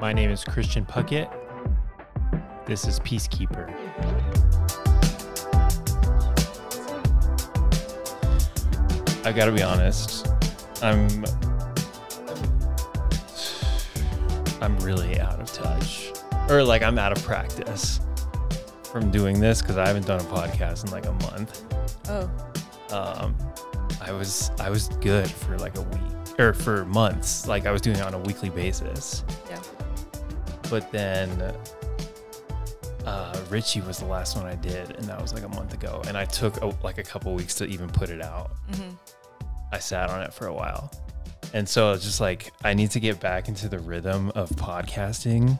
My name is Christian Puckett. This is Peacekeeper. I gotta be honest, I'm really out of touch, or like I'm out of practice from doing this because I haven't done a podcast in like a month. Oh. I was good for like a week or for months. Like I was doing it on a weekly basis. Yeah. But then Richie was the last one I did, and that was like a month ago. And I took like a couple weeks to even put it out. Mm-hmm. I sat on it for a while. And so it's just like, I need to get back into the rhythm of podcasting.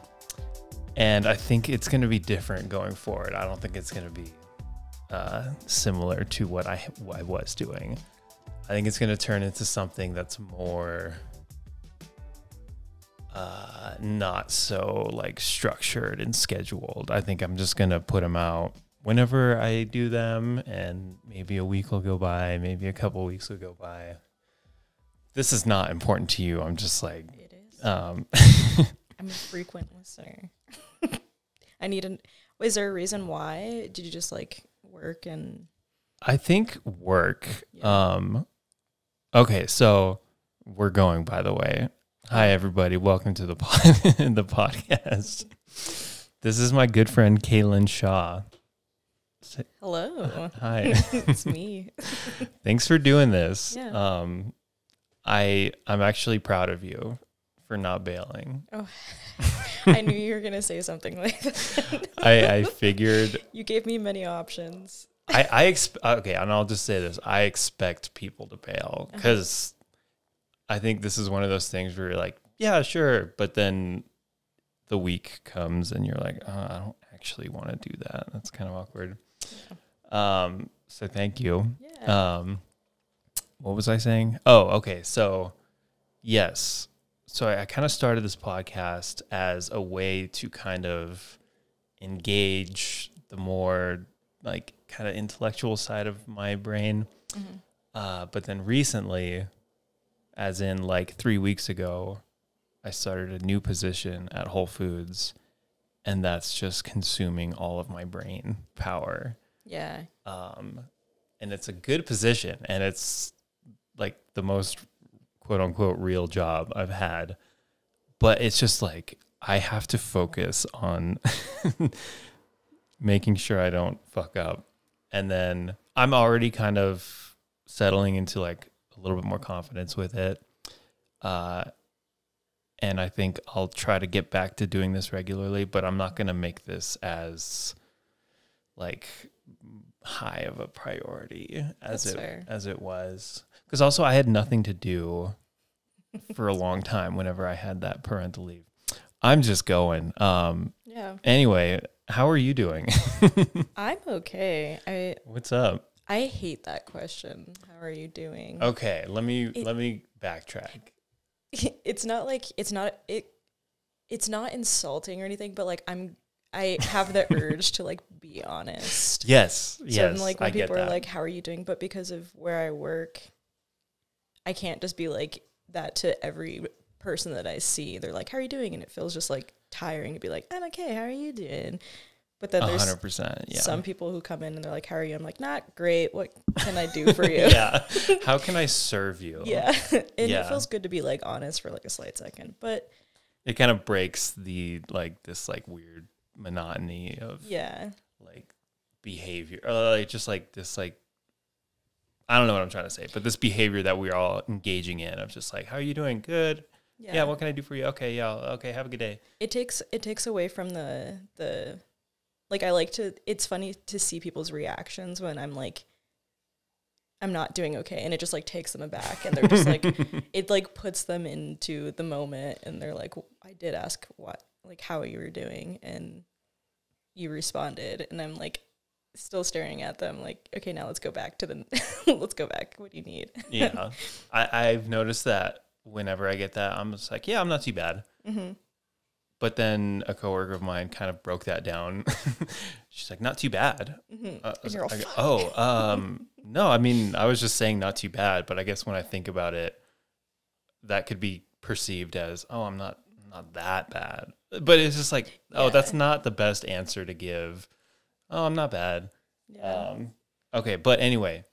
And I think it's going to be different going forward. I don't think it's going to be similar to what I was doing. I think it's going to turn into something that's more not so like structured and scheduled. I think I'm just going to put them out whenever I do them, and maybe a week will go by, maybe a couple weeks will go by. This is not important to you. I'm just like, it is. I'm a frequent listener. I need an, is there a reason why? Did you just like work and? I think work. Yeah. Okay. So we're going, by the way. Hi everybody. Welcome to the podcast. This is my good friend, Kaelyn Shaw. Hello. Hi. It's me. Thanks for doing this. Yeah. I'm actually proud of you for not bailing. Oh, I knew you were going to say something like that. I figured. You gave me many options. Okay, and I'll just say this. I expect people to bail because I think this is one of those things where you're like, yeah, sure. But then the week comes and you're like, oh, I don't actually want to do that. That's kind of awkward. Yeah. So thank you. Yeah. What was I saying? Oh, okay. So, yes. So I kind of started this podcast as a way to kind of engage the more like kind of intellectual side of my brain. Mm-hmm. But then recently, as in like 3 weeks ago, I started a new position at Whole Foods, and that's just consuming all of my brain power. Yeah. And it's a good position, and it's like the most quote unquote real job I've had, but it's just like, I have to focus on making sure I don't fuck up. And then I'm already kind of settling into like a little bit more confidence with it. And I think I'll try to get back to doing this regularly, but I'm not going to make this as like high of a priority as it was. Because also I had nothing to do for a long time whenever I had that parental leave. I'm just going. Yeah. Anyway, how are you doing? I'm okay. What's up? I hate that question. How are you doing? Okay, let me backtrack. It's not like it's not insulting or anything, but like I have the urge to like be honest. Yes. So yes. I'm like, when people are like, how are you doing? But because of where I work, I can't just be like that to every person that I see. They're like, how are you doing? And it feels just like tiring to be like, I'm okay, how are you doing? But then there's 100%, yeah, some people who come in and they're like, how are you? I'm like, not great. What can I do for you? Yeah. How can I serve you? Yeah. And yeah, it feels good to be like honest for like a slight second, but it kind of breaks the like this like weird monotony of, yeah, like behavior, or like just like this like, I don't know what I'm trying to say, but this behavior that we're all engaging in of just like, how are you doing? Good. Yeah. Yeah, what can I do for you? Okay. Yeah. Okay. Have a good day. It takes away from the, like, I like to, it's funny to see people's reactions when I'm like, I'm not doing okay. And it just like takes them aback, and they're just like, it like puts them into the moment, and they're like, I did ask what, like how you were doing, and you responded. And I'm like, still staring at them like, okay, now let's go back to the let's go back, what do you need? Yeah. I've noticed that whenever I get that, I'm just like, yeah, I'm not too bad. Mm-hmm. But then a coworker of mine kind of broke that down. She's like, not too bad. Mm-hmm. No, I mean, I was just saying not too bad, but I guess when I think about it, that could be perceived as, oh, I'm not not that bad. But it's just like, yeah. Oh, that's not the best answer to give. Oh, I'm not bad. Yeah. Okay, but anyway,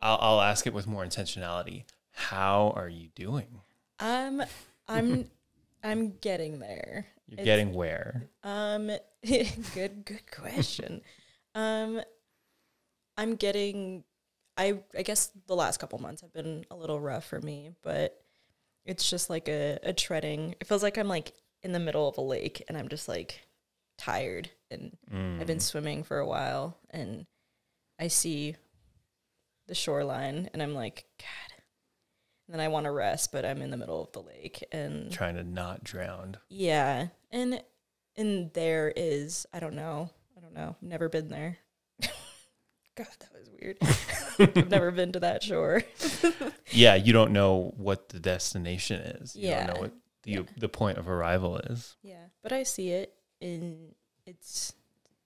I'll ask it with more intentionality. How are you doing? I'm getting there. You're getting where? Good question. I'm getting. I guess the last couple months have been a little rough for me, but it's just like a treading. It feels like I'm like in the middle of a lake and I'm just like tired, and I've been swimming for a while and I see the shoreline and I'm like, God. And then I want to rest, but I'm in the middle of the lake and trying to not drown. Yeah. And there is, I don't know. Never been there. God, that was weird. I've never been to that shore. Yeah, you don't know what the destination is. You don't know what the point of arrival is. Yeah, but I see it, and it's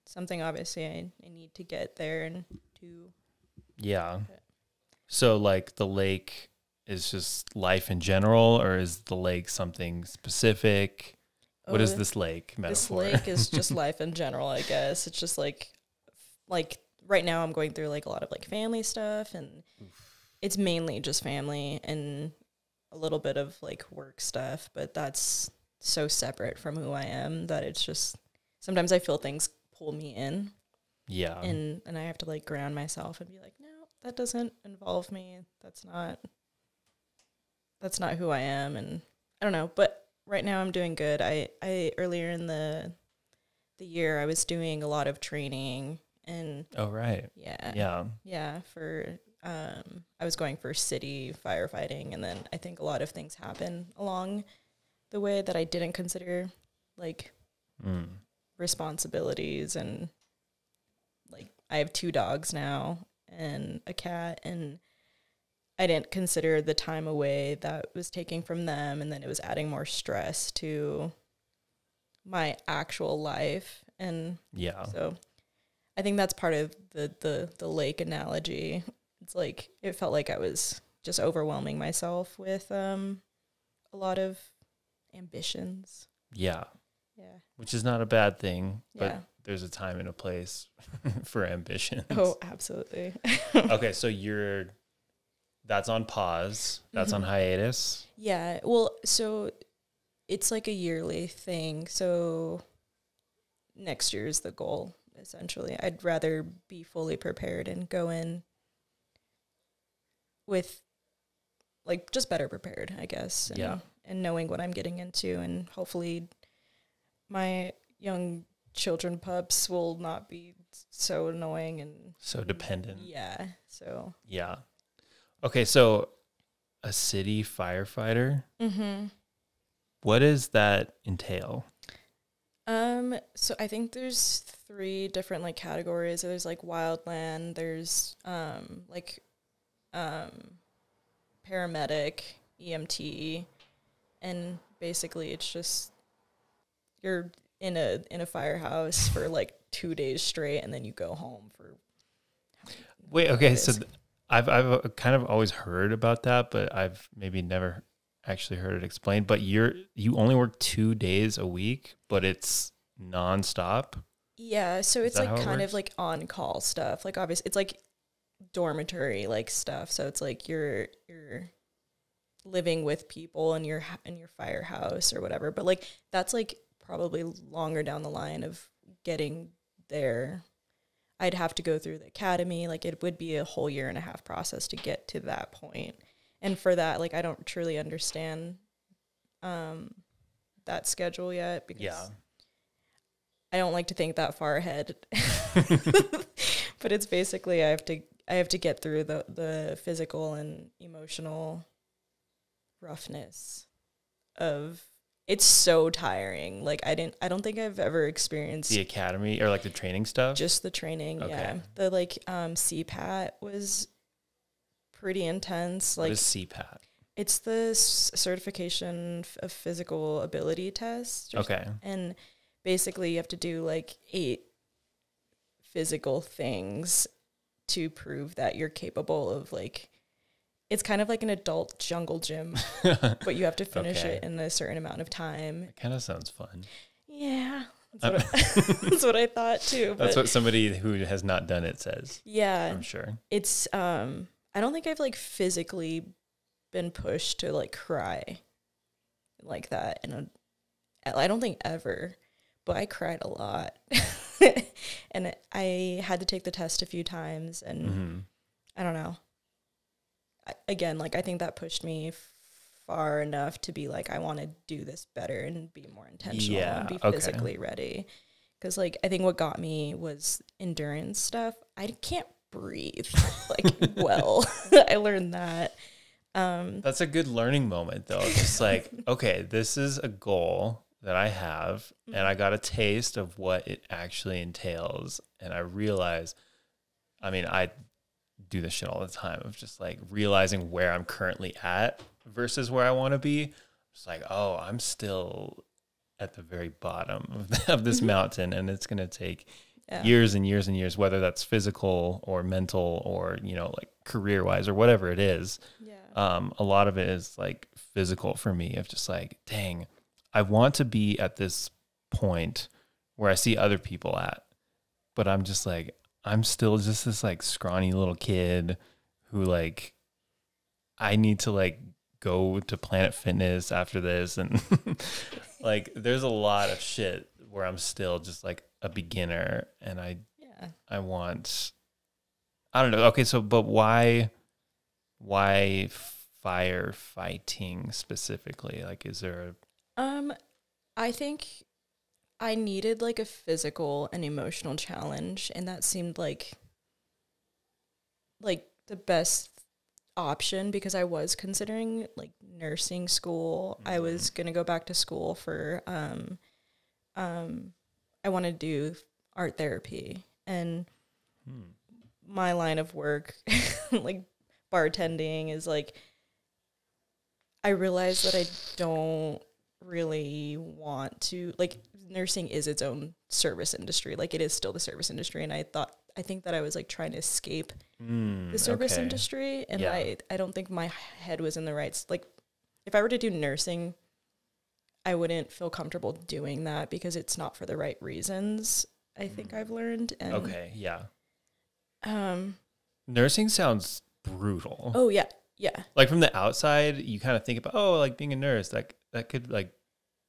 something obviously I need to get there and do. Yeah. So, like, the lake is just life in general, or is the lake something specific? Oh, what is this lake metaphor? This lake is just life in general, I guess. It's just, like... Right now I'm going through like a lot of like family stuff, and it's mainly just family and a little bit of like work stuff, but that's so separate from who I am that it's just sometimes I feel things pull me in. Yeah. And I have to like ground myself and be like, no, that doesn't involve me. That's not who I am. And I don't know, but right now I'm doing good. I earlier in the year I was doing a lot of training. And oh, right. Yeah. Yeah. Yeah. For, I was going for city firefighting, and then I think a lot of things happen along the way that I didn't consider, like responsibilities, and like I have 2 dogs now and a cat, and I didn't consider the time away that was taking from them. And then it was adding more stress to my actual life. And yeah, so I think that's part of the lake analogy. It's like, it felt like I was just overwhelming myself with a lot of ambitions. Yeah. Yeah. Which is not a bad thing, but there's a time and a place for ambitions. Oh, absolutely. Okay, so that's on pause. That's on hiatus. Yeah. Well, so it's like a yearly thing. So next year is the goal. Essentially, I'd rather be fully prepared and go in with like just better prepared, I guess. And, and knowing what I'm getting into, and hopefully my young children pups will not be so annoying and so dependent. Yeah. So, yeah. Okay. So a city firefighter, what does that entail? So I think there's 3 different like categories. There's like wildland, there's paramedic, EMT, and basically it's just you're in a firehouse for like 2 days straight, and then you go home for. Wait, okay, so I've kind of always heard about that, but I've maybe never actually heard it explained. But you only work 2 days a week, but it's nonstop. Yeah, so it's like kind of like on call stuff. Like obviously it's like dormitory like stuff. So it's like you're living with people in your firehouse or whatever. But like that's like probably longer down the line of getting there. I'd have to go through the academy. Like it would be a whole 1.5-year process to get to that point. And for that, like, I don't truly understand that schedule yet, because I don't like to think that far ahead. But it's basically I have to get through the physical and emotional roughness of it's so tiring. Like I don't think I've ever experienced the academy or like the training stuff. Just the training, okay. Yeah. The like CPAT was pretty intense. Like, what is CPAT? It's the certification of physical ability test. Okay. And basically you have to do like 8 physical things to prove that you're capable of like It's kind of like an adult jungle gym, but you have to finish it in a certain amount of time. That kind of sounds fun. Yeah. That's what I thought too. That's what somebody who has not done it says. Yeah. I'm sure. It's, I don't think I've like physically been pushed to like cry like that. And I don't think ever, but I cried a lot and I had to take the test a few times and I don't know. Again, like I think that pushed me far enough to be like, I want to do this better and be more intentional and be physically ready. Because like I think what got me was endurance stuff. I can't breathe like well. I learned that. That's a good learning moment though. Just like, okay, this is a goal that I have and I got a taste of what it actually entails. And I realize, I mean, I do this shit all the time of just like realizing where I'm currently at versus where I want to be. It's like, oh, I'm still at the very bottom of this mountain and it's going to take years and years and years, whether that's physical or mental or, you know, like career wise or whatever it is. Yeah. A lot of it is like physical for me of just like, dang, I want to be at this point where I see other people at, but I'm just like, I'm still just this like scrawny little kid who like, I need to like go to Planet Fitness after this. And like, there's a lot of shit where I'm still just like a beginner and I want, I don't know. Okay. So, but why firefighting specifically? Like, is there a, I think I needed like a physical and emotional challenge, and that seemed like the best option because I was considering like nursing school. I was going to go back to school for, I want to do art therapy and my line of work, like bartending is like, I realized that I don't really want to, like nursing is its own service industry, like it is still the service industry, and I think that I was like trying to escape the service industry, and I don't think my head was in the right, like if I were to do nursing I wouldn't feel comfortable doing that because it's not for the right reasons, I think I've learned. And nursing sounds brutal. Oh yeah, yeah, like from the outside you kind of think about, oh, like being a nurse, like that could like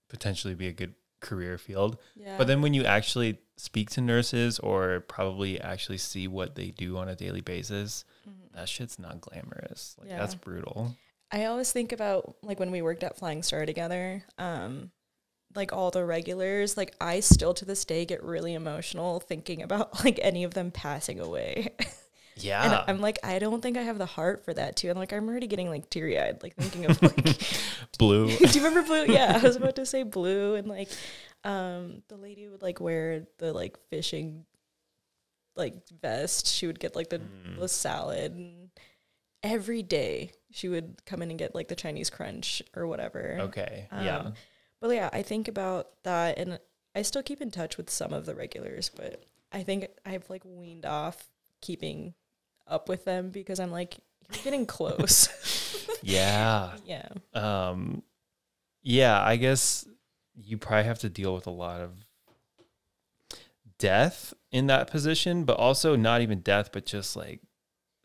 potentially be a good career field. Yeah. But then when you actually speak to nurses or probably actually see what they do on a daily basis, that shit's not glamorous. Like that's brutal. I always think about like when we worked at Flying Star together, like all the regulars, like I still to this day get really emotional thinking about like any of them passing away. Yeah. And I'm like, I don't think I have the heart for that too. And like, I'm already getting like teary eyed, like thinking of like Blue. Do you remember Blue? Yeah. I was about to say Blue. And like, the lady would like wear the like fishing, like vest. She would get like the salad, and every day she would come in and get like the Chinese crunch or whatever. Okay. Yeah. But yeah, I think about that and I still keep in touch with some of the regulars, but I think I've like weaned off keeping up with them because I'm like, you're getting close. Yeah. Yeah. Yeah, I guess you probably have to deal with a lot of death in that position, but also not even death, but just like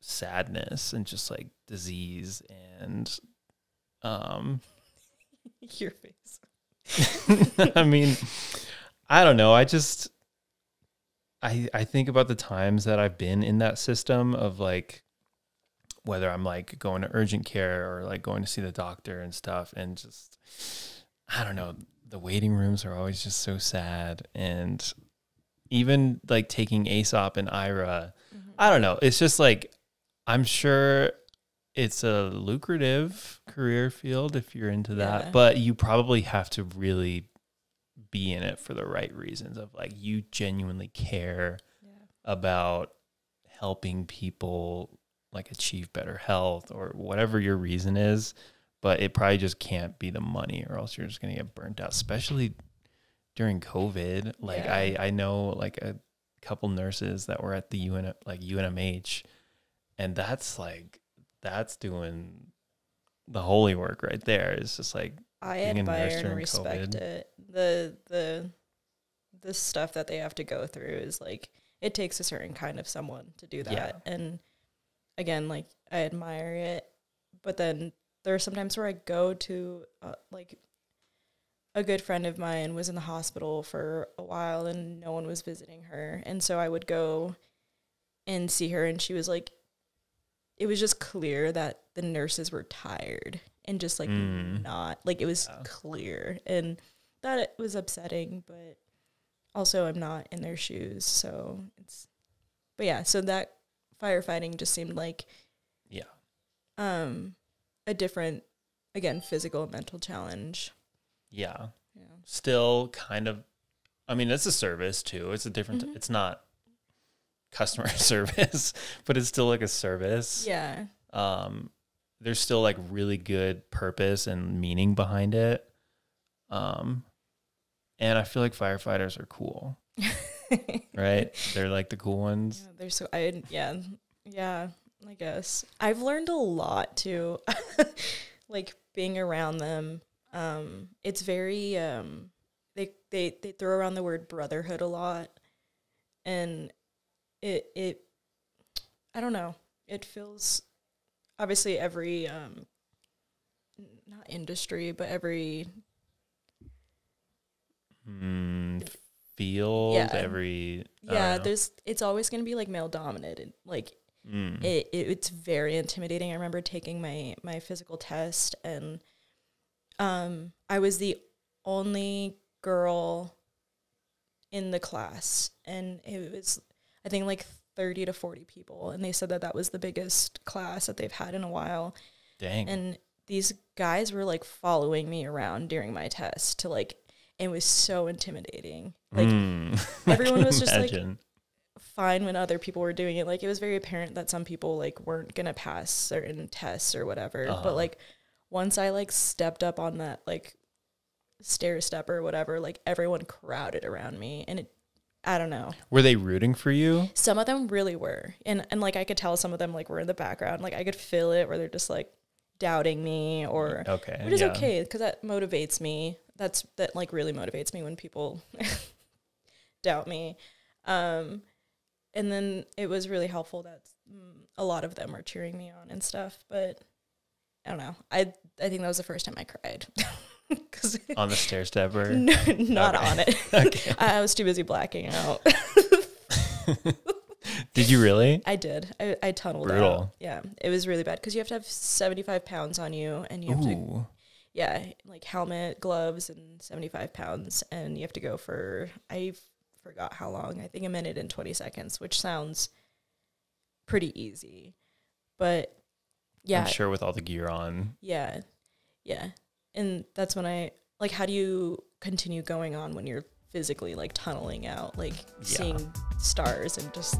sadness and just like disease and your face. I mean, I don't know. I think about the times that I've been in that system of like, whether I'm like going to urgent care or like going to see the doctor and stuff, and just, I don't know, the waiting rooms are always just so sad. And even like taking Aesop and Ira, I don't know. It's just like, I'm sure it's a lucrative career field if you're into that, but you probably have to really be in it for the right reasons of like, you genuinely care about helping people like achieve better health or whatever your reason is, but it probably just can't be the money or else you're just going to get burnt out, especially during COVID. Like I know like a couple nurses that were at the UNMH, and that's like, that's doing the holy work right there. It's just like I admire and respect it. The stuff that they have to go through is like it takes a certain kind of someone to do that. Yeah. And again, like I admire it, but then there are sometimes where I go to like a good friend of mine was in the hospital for a while and no one was visiting her. And so I would go and see her and she was like, it was just clear that the nurses were tired and just like not like it was clear. And that it was upsetting, but also I'm not in their shoes. So it's, but yeah, so that firefighting just seemed like, yeah, a different, again, physical and mental challenge. Yeah. Yeah. Still kind of, I mean, it's a service too. It's a different, it's not customer service, but it's still like a service. Yeah. There's still like really good purpose and meaning behind it. And I feel like firefighters are cool, right? They're like the cool ones. Yeah, they're so, yeah, I guess. I've learned a lot too, like being around them. It's very, they throw around the word brotherhood a lot and it, I don't know, it feels obviously every, not industry, but every field, every, yeah, there's, it's always going to be like male dominated. Like it's very intimidating. I remember taking my physical test and, I was the only girl in the class and it was, I think like 30 to 40 people. And they said that that was the biggest class that they've had in a while. Dang. And these guys were like following me around during my test to like, it was so intimidating. Like everyone was just like fine when other people were doing it. Like it was very apparent that some people like weren't going to pass certain tests or whatever, but like, once I, like, stepped up on that, like, stair step or whatever, like, everyone crowded around me. And it, I don't know. Were they rooting for you? Some of them really were. And like, I could tell some of them, like, were in the background. Like, I could feel it where they're just, like, doubting me or... Okay. But it's okay, because that motivates me. That, like, really motivates me when people doubt me. And then it was really helpful that a lot of them were cheering me on and stuff, but... I don't know. I think that was the first time I cried. On the stair stepper? No, not on it. Okay. I was too busy blacking out. Did you really? I did. I tunneled out. Yeah. It was really bad because you have to have 75 pounds on you and you have to, yeah, like helmet, gloves, and 75 pounds. And you have to go for, I forgot how long, I think a minute and 20 seconds, which sounds pretty easy. But yeah. I'm sure with all the gear on. Yeah. Yeah. And that's when I, like, how do you continue going on when you're physically, like, tunneling out, like, seeing stars and just...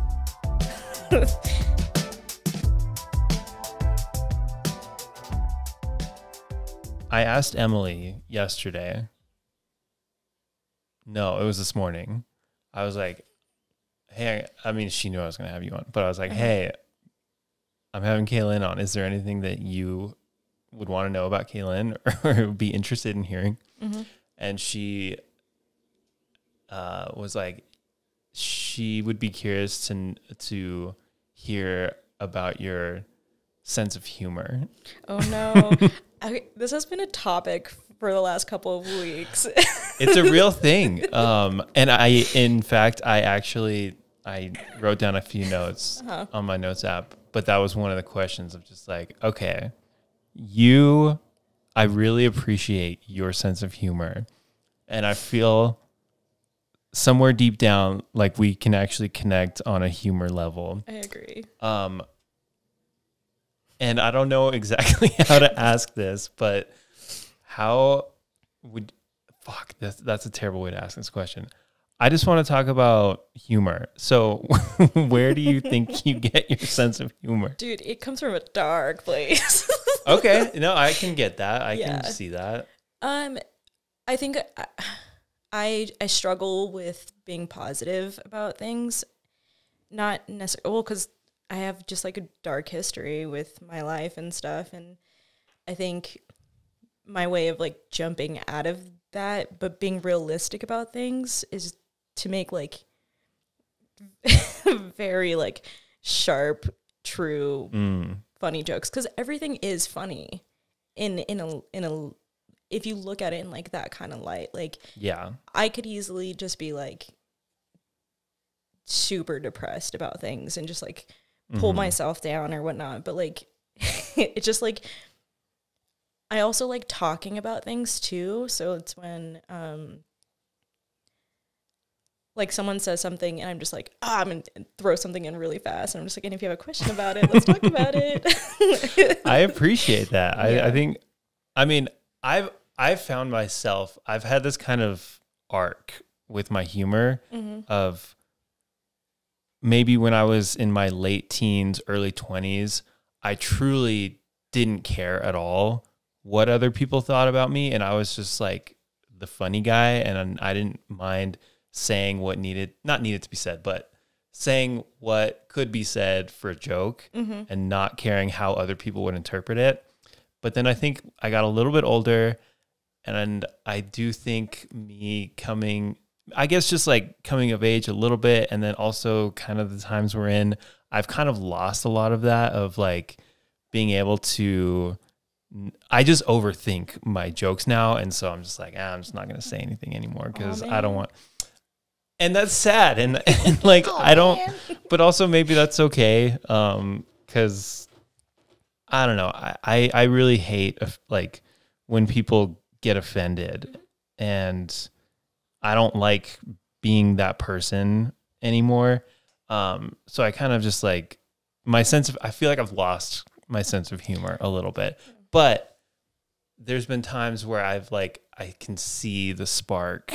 I asked Emily yesterday. No, it was this morning. I was like, hey, I mean, she knew I was going to have you on, but I was like, hey... I'm having Kaelyn on. Is there anything that you would want to know about Kaelyn or be interested in hearing? And she was like, she would be curious to hear about your sense of humor. Oh, no. This has been a topic for the last couple of weeks. It's a real thing. And in fact, I actually, I wrote down a few notes on my notes app. But that was one of the questions of just like, okay, I really appreciate your sense of humor. And I feel somewhere deep down, like we can actually connect on a humor level. I agree. And I don't know exactly how to ask this, but how would, that's a terrible way to ask this question. I just want to talk about humor. So where do you think you get your sense of humor? Dude, it comes from a dark place. Okay. No, I can get that. I can see that. I think I struggle with being positive about things. Not necessarily, well, because I have just like a dark history with my life and stuff. And I think my way of like jumping out of that, but being realistic about things, is to make like very like sharp, true, funny jokes. 'Cause everything is funny in a, if you look at it in like that kind of light, like, yeah, I could easily just be like super depressed about things and just like pull myself down or whatnot. But like, it's just like, I also like talking about things too. So it's when, like someone says something and I'm just like, ah, I'm going to throw something in really fast. And I'm just like, and if you have a question about it, let's talk about it. I appreciate that. Yeah. I think, I mean, I've found myself, I've had this kind of arc with my humor of maybe when I was in my late teens, early 20s, I truly didn't care at all what other people thought about me. And I was just like the funny guy. And I didn't mind saying what not needed to be said, but saying what could be said for a joke and not caring how other people would interpret it. But then I think I got a little bit older, and I do think me coming, I guess just like coming of age a little bit, and then also kind of the times we're in, I've kind of lost a lot of that, of like being able to, I just overthink my jokes now. And so I'm just like, ah, I'm just not going to say anything anymore because I don't want, and that's sad. And like, I don't, but also maybe that's okay. 'Cause I don't know. I really hate like when people get offended, and I don't like being that person anymore. So I kind of just like my sense of, I feel like I've lost my sense of humor a little bit, but there's been times where I've like, I can see the spark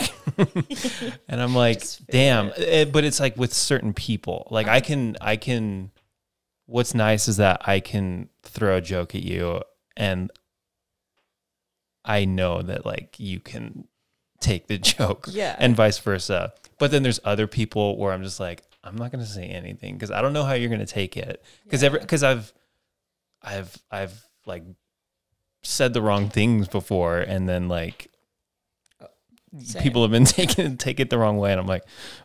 and I'm like, damn. But it's like with certain people, like I can, what's nice is that I can throw a joke at you and I know that like you can take the joke and vice versa. But then there's other people where I'm just like, I'm not going to say anything because I don't know how you're going to take it. Because I've like said the wrong things before, and then like people have been take it the wrong way. And I'm like,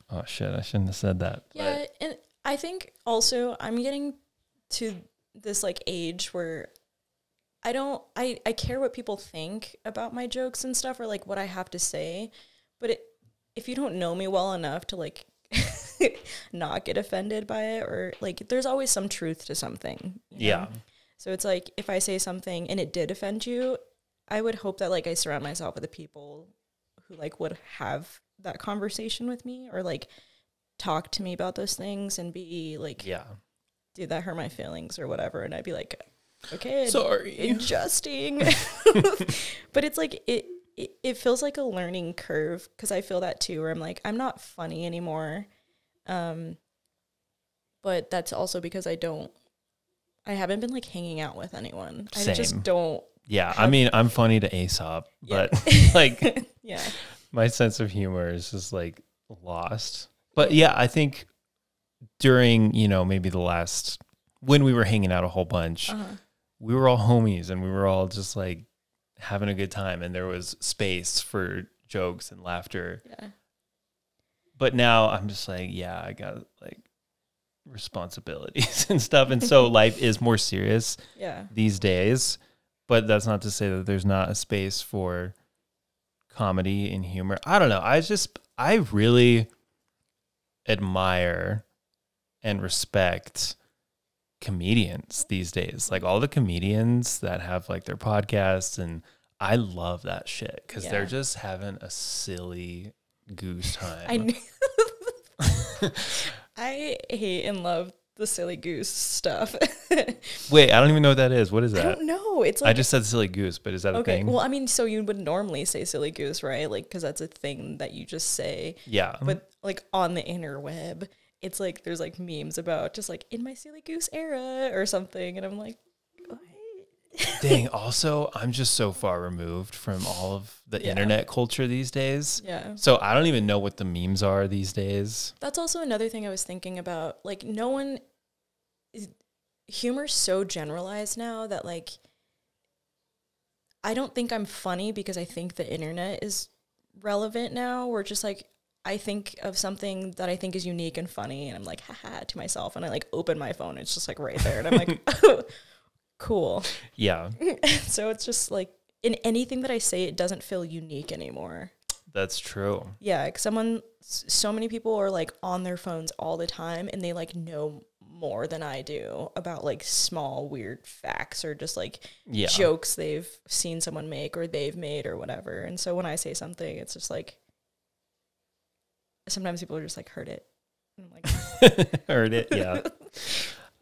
oh shit, I shouldn't have said that. Yeah. But, and I think also I'm getting to this like age where I care what people think about my jokes and stuff, or like what I have to say, but if you don't know me well enough to like not get offended by it, or like there's always some truth to something, you know? So it's like if I say something and it did offend you, I would hope that like I surround myself with the people who like would have that conversation with me, or like talk to me about those things and be like, yeah, dude, that hurt my feelings or whatever. And I'd be like, okay, sorry, adjusting. But it's like, it feels like a learning curve. 'Cause I feel that too, where I'm like, I'm not funny anymore. But that's also because I haven't been like hanging out with anyone. Same. I just don't. Yeah. I mean, I'm funny to Aesop, but like, my sense of humor is just like lost. But yeah, I think during, you know, maybe when we were hanging out a whole bunch, we were all homies and we were all just like having a good time, and there was space for jokes and laughter. Yeah. But now I'm just like, yeah, I got like responsibilities and stuff. And so life is more serious these days, but that's not to say that there's not a space for comedy and humor. I don't know. I really admire and respect comedians these days, like all the comedians that have like their podcasts, and I love that shit because they're just having a silly goose time. I hate and love the silly goose stuff. Wait, I don't even know what that is. What is that? I don't know. It's like, I just said silly goose, but is that a thing? Well, I mean, so you would normally say silly goose, right? Like, 'cause that's a thing that you just say. Yeah. But like on the interweb, it's like, there's like memes about just like in my silly goose era or something. And I'm like, what? Dang. Also, I'm just so far removed from all of the internet culture these days. Yeah. So I don't even know what the memes are these days. That's also another thing I was thinking about. Like, no one humor's so generalized now that, like, I don't think I'm funny because I think the internet is relevant now. We're just like, I think of something that I think is unique and funny, and I'm like, haha, to myself. And I like open my phone, it's just like right there. And I'm like, oh, cool. Yeah. So it's just like, in anything that I say, it doesn't feel unique anymore. That's true. Yeah. Like so many people are like on their phones all the time, and they like know more than I do about like small weird facts or just like jokes they've seen someone make or they've made or whatever. And so when I say something, it's just like, sometimes people are just like, heard it. And I'm like, heard it. Yeah.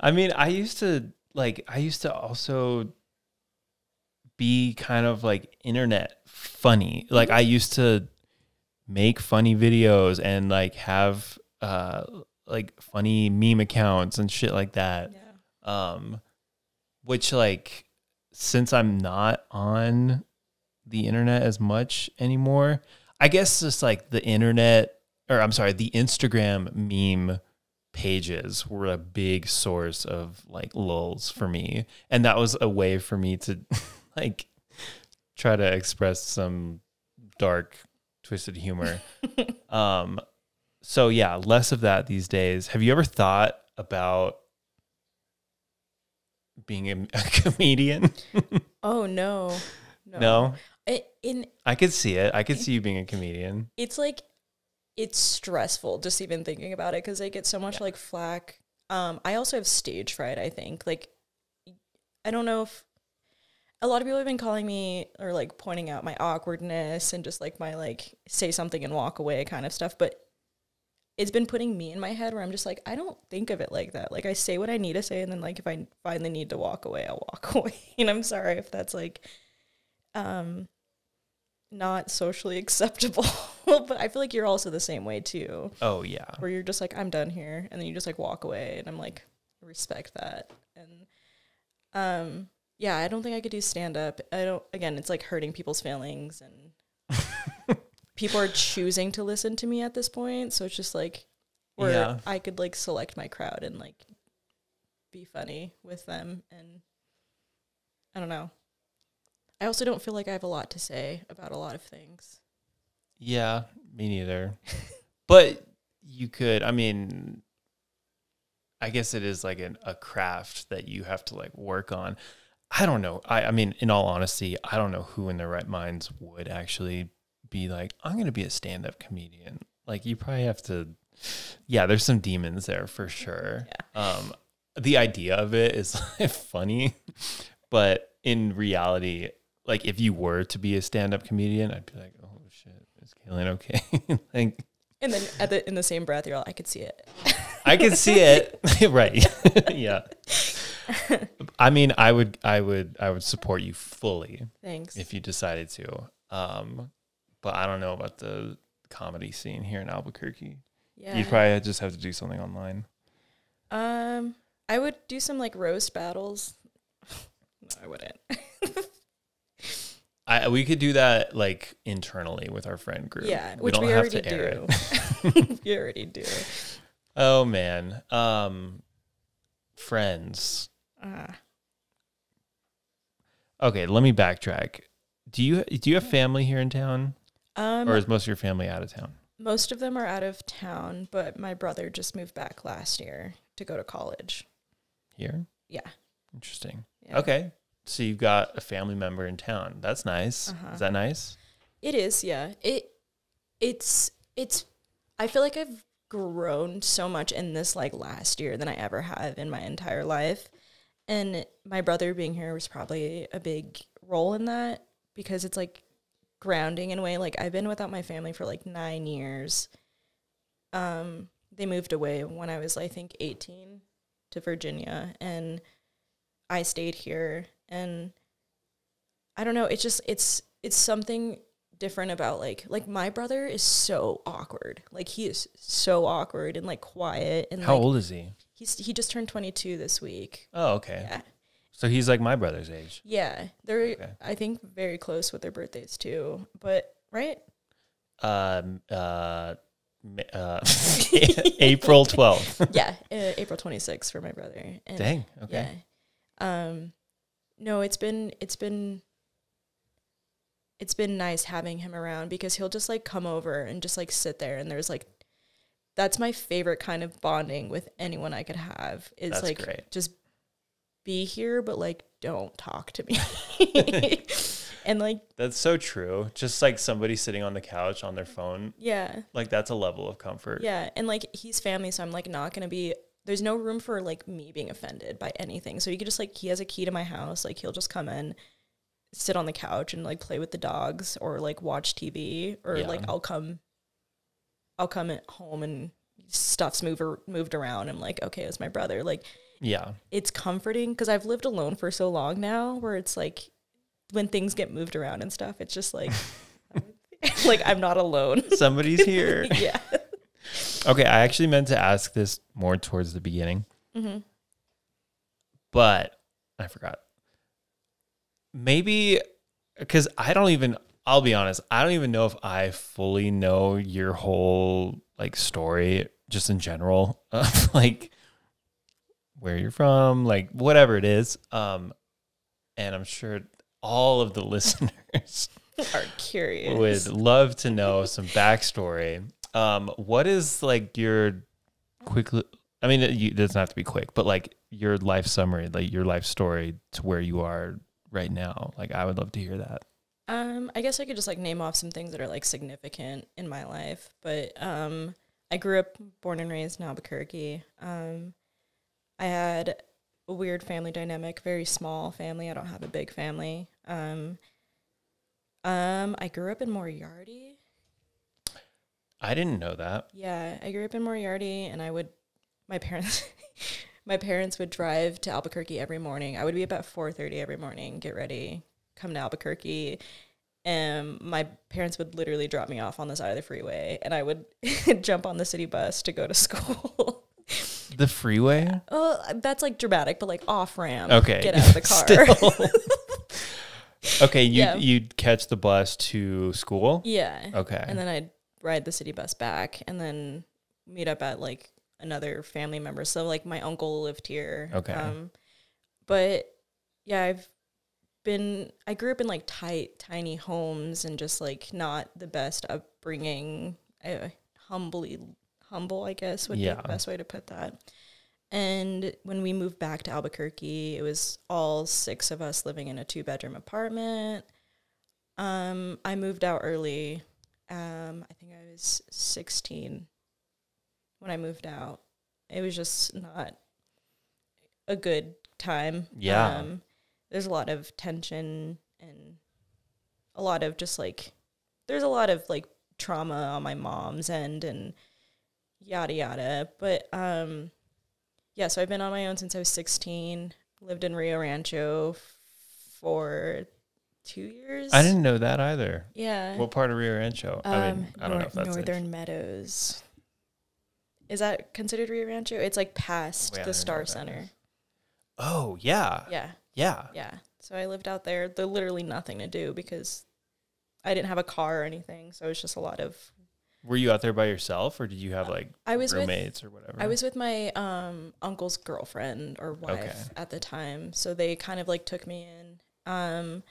I mean, I used to also be kind of like internet funny. Like I used to make funny videos and like have, like funny meme accounts and shit like that. Yeah. Which like, since I'm not on the internet as much anymore, I guess just like the internet, or I'm sorry, the Instagram meme pages were a big source of like lulls for me. And that was a way for me to like try to express some dark, twisted humor. So yeah, less of that these days. Have you ever thought about being a comedian? Oh no. No. No? I could see it. I could see you being a comedian. It's like, it's stressful just even thinking about it, because I get so much like flack. I also have stage fright, I think. Like, I don't know if a lot of people have been calling me or like pointing out my awkwardness and just like my like say something and walk away kind of stuff, but it's been putting me in my head where I'm just like, I don't think of it like that. Like I say what I need to say. And then like, if I finally need to walk away, I'll walk away. And I'm sorry if that's like, not socially acceptable, but I feel like you're also the same way too. Oh yeah. Where you're just like, I'm done here. And then you just like walk away, and I'm like, respect that. And, yeah, I don't think I could do stand up. Again, it's like hurting people's feelings, and people are choosing to listen to me at this point, so it's just like, or I could like select my crowd and like be funny with them, and I don't know. I also don't feel like I have a lot to say about a lot of things. Yeah, me neither. But you could, I mean, I guess it is like a craft that you have to like work on. I don't know. I mean, in all honesty, I don't know who in their right minds would actually be like, I'm going to be a stand-up comedian. Like, you probably have to, yeah, there's some demons there for sure. Yeah. The idea of it is like funny, but in reality, like if you were to be a stand-up comedian, I'd be like, oh shit, is Kaelyn okay? Like, and then in the same breath, you're all, I could see it. I could see it. Right. Yeah. I mean, I would support you fully. Thanks. If you decided to. But I don't know about the comedy scene here in Albuquerque. Yeah. You'd probably just have to do something online. I would do some like roast battles. No, I wouldn't. We could do that like internally with our friend group. Yeah, which we already do. We already do. Oh man. Friends. Okay, let me backtrack. Do you have family here in town? Or is most of your family out of town? Most of them are out of town, but my brother just moved back last year to go to college. Here? Yeah. Interesting. Yeah. Okay. So you've got a family member in town. That's nice. Uh-huh. Is that nice? It is, yeah. It's I feel like I've grown so much in this like last year than I ever have in my entire life. And my brother being here was probably a big role in that, because it's like grounding in a way. Like I've been without my family for like 9 years. They moved away when I was, I think, 18 to Virginia, and I stayed here, and I don't know. It's just, it's something different about like my brother is so awkward. Like he is so awkward and like quiet. And how old is he? He just turned 22 this week. Oh, okay. Yeah. So he's like my brother's age. Yeah. They're, okay. I think, very close with their birthdays too, but right? April 12th. Yeah, April 26th for my brother. And dang. Okay. Yeah. No, it's been nice having him around because he'll just like come over and just like sit there, and there's like, that's my favorite kind of bonding with anyone I could have is that's like great. Just be here, but like don't talk to me. And like that's so true. Just like somebody sitting on the couch on their phone. Yeah. Like that's a level of comfort. Yeah. And like he's family, so I'm like not gonna be, there's no room for like me being offended by anything. So you could just like, he has a key to my house. Like he'll just come in, sit on the couch and like play with the dogs or like watch TV or yeah. like I'll come at home and stuff's moved around. I'm like, okay, it's my brother. Like, yeah, it's comforting because I've lived alone for so long now where it's like when things get moved around and stuff, it's just like, like I'm not alone. Somebody's here. Yeah. Okay, I actually meant to ask this more towards the beginning, mm-hmm. but I forgot. Maybe because I'll be honest, I don't even know if I fully know your whole like story just in general of like where you're from, like whatever it is. And I'm sure all of the listeners are curious, would love to know some backstory. What is like your quick, I mean, it doesn't have to be quick, but like your life summary, like your life story to where you are right now. Like, I would love to hear that. I guess I could just like name off some things that are like significant in my life, but, I grew up born and raised in Albuquerque. I had a weird family dynamic, very small family. I don't have a big family. I grew up in Moriarty. I didn't know that. Yeah, I grew up in Moriarty, and my parents would drive to Albuquerque every morning. I would be up at 4:30 every morning, get ready, come to Albuquerque, and my parents would literally drop me off on the side of the freeway, and I would jump on the city bus to go to school. The freeway? Yeah. Oh, that's like dramatic, but like off ramp. Okay, get out of the car. Okay, you'd catch the bus to school. Yeah. Okay, and then I'd ride the city bus back and then meet up at like another family member. So like my uncle lived here. Okay. But yeah, I grew up in like tiny homes and just like not the best upbringing. Humble, I guess would be the best way to put that. And when we moved back to Albuquerque, it was all six of us living in a 2-bedroom apartment. I moved out early. I think I was 16 when I moved out. It was just not a good time. Yeah. There's a lot of tension and a lot of just like, there's a lot of like trauma on my mom's end and yada, yada. But, yeah, so I've been on my own since I was 16, lived in Rio Rancho for 2 years. I didn't know that either. Yeah. What part of Rio Rancho? I mean, I don't know if that's Northern Meadows. Is that considered Rio Rancho? It's like past the Star Center. Oh, yeah. Yeah. Yeah. Yeah. So I lived out there. There's literally nothing to do because I didn't have a car or anything. So it was just a lot of... Were you out there by yourself or did you have like roommates or whatever? I was with my uncle's girlfriend or wife at the time. So they kind of like took me in. And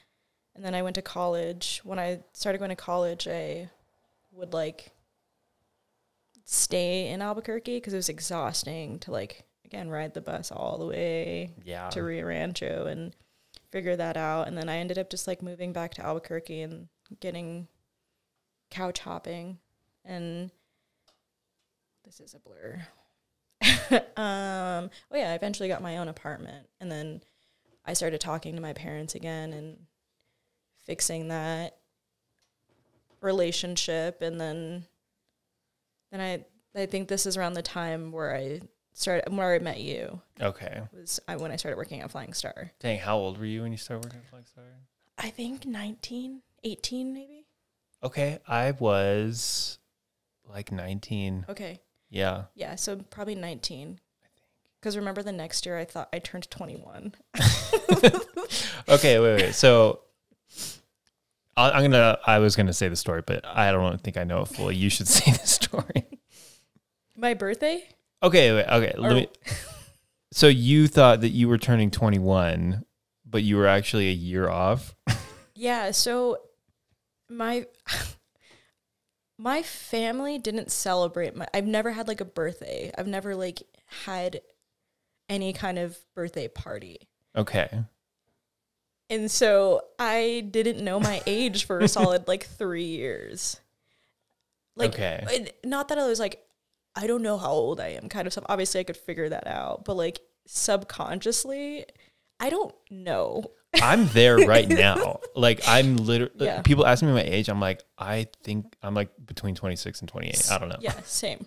then I went to college. When I started going to college, I would, like, stay in Albuquerque because it was exhausting to, like, again, ride the bus all the way to Rio Rancho and figure that out. And then I ended up just, like, moving back to Albuquerque and getting couch hopping. And this is a blur. I eventually got my own apartment. And then I started talking to my parents again and fixing that relationship. And then I think this is around the time where I met you. Okay. When I started working at Flying Star. Dang, how old were you when you started working at Flying Star? I think 19, 18 maybe. Okay, I was like 19. Okay. Yeah. Yeah, so probably 19. I think. Because remember the next year I thought I turned 21. Okay, wait. So... I was going to say the story, but I don't think I know it fully. You should say the story. My birthday? Okay, wait, okay. Let me, so you thought that you were turning 21, but you were actually a year off? Yeah, so my family didn't celebrate. I've never had like a birthday. I've never like had any kind of birthday party. Okay. And so I didn't know my age for a solid like 3 years. Like, okay. Not that I was like, I don't know how old I am kind of stuff. Obviously, I could figure that out. But like subconsciously, I don't know. I'm there right now. Like I'm literally, yeah. People ask me my age. I'm like, I think I'm like between 26 and 28. I don't know. Yeah, same.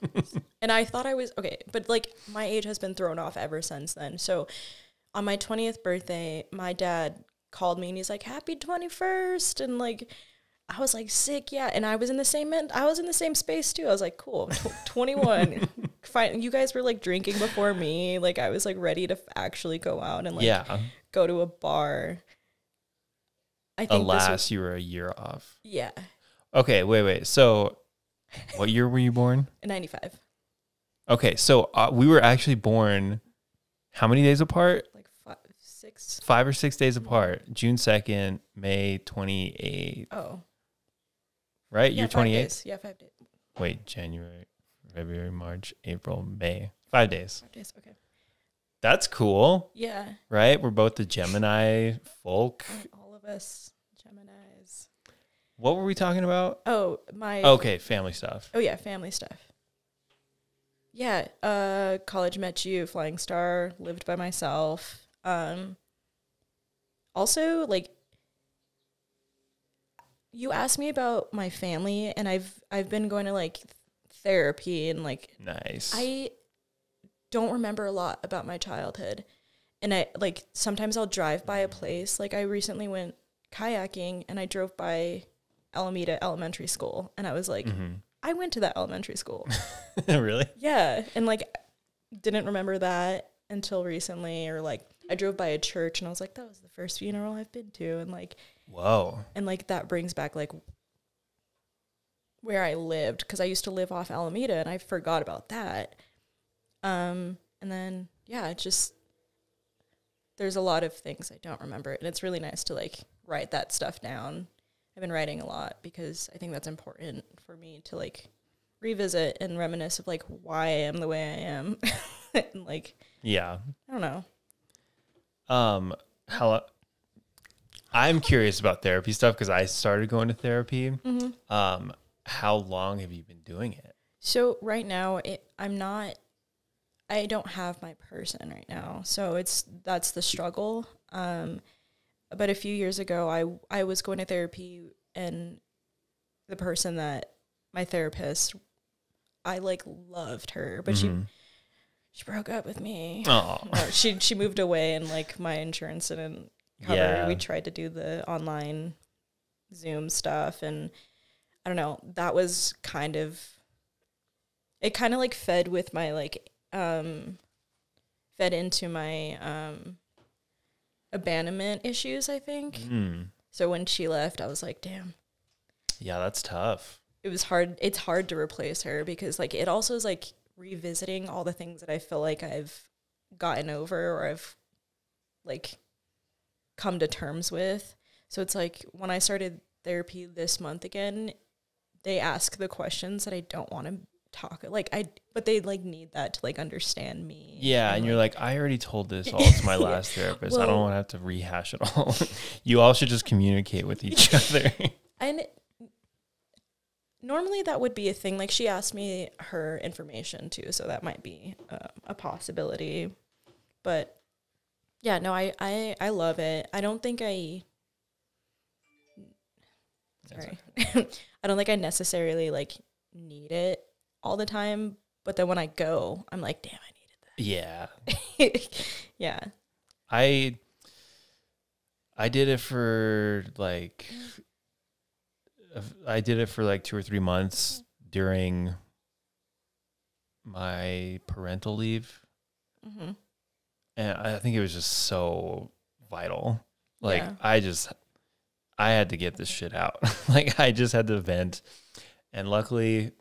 And I thought I was, okay. But like my age has been thrown off ever since then. So on my 20th birthday, my dad called me and he's like, happy 21st. And like, I was like sick. Yeah. And I was in the same, I was in the same space too. I was like, cool, 21. Fine. You guys were like drinking before me. Like I was like ready to actually go out and like, yeah, go to a bar. I think alas, was, you were a year off. Yeah. Okay. Wait, wait. So what year were you born? In 95. Okay. So we were actually born how many days apart? Like 5, 6. 5 or 6 days apart. June 2nd, May 28th. Oh. Right? Yeah, you're 28? Yeah, 5 days. Wait, January, February, March, April, May. 5 days. 5 days, okay. That's cool. Yeah. Right? We're both the Gemini folk. All of us Geminis. What were we talking about? Oh, my... Okay, family stuff. Oh, yeah, family stuff. Yeah, college met you, Flying Star, lived by myself. Also, like... You asked me about my family, and I've been going to, like, therapy and, like... Nice. I... don't remember a lot about my childhood. And I like sometimes I'll drive by a place. Like I recently went kayaking and I drove by Alameda Elementary School and I was like, I went to that elementary school. Really? Yeah. And like didn't remember that until recently. Or like I drove by a church and I was like, that was the first funeral I've been to. And like, whoa. And like that brings back like where I lived, because I used to live off Alameda and I forgot about that. And then, yeah, it just, there's a lot of things I don't remember. And it's really nice to like write that stuff down. I've been writing a lot because I think that's important for me to like revisit and reminisce of like why I am the way I am. And like, yeah, I don't know. Hello. I'm curious about therapy stuff, 'cause I started going to therapy. How long have you been doing it? So right now I don't have my person right now. So that's the struggle. But a few years ago, I was going to therapy, and the person that my therapist, I like loved her, but she broke up with me. Oh, no, she moved away, and like my insurance didn't cover. Yeah. We tried to do the online Zoom stuff, and I don't know, that was kind of, it kind of like fed with my like, fed into my abandonment issues, I think. So when she left, I was like, damn. Yeah, that's tough. It was hard. It's hard to replace her, because like it also is like revisiting all the things that I feel like I've gotten over or I've like come to terms with. So it's like when I started therapy this month again, they ask the questions that I don't want to talk like but they like need that to like understand me. Yeah. And you're like, I already told this all to my last therapist. Well, I don't want to have to rehash it all. You all should just communicate with each other. And normally that would be a thing. Like she asked me her information too, so that might be a possibility. But yeah, no, I love it. I don't think I don't think I necessarily like need it all the time, but then when I go, I'm like, damn, I needed that. Yeah. Yeah. I did it for like, I did it for like 2 or 3 months during my parental leave. And I think it was just so vital. Like, yeah. I had to get this shit out. Like, I just had to vent. And luckily,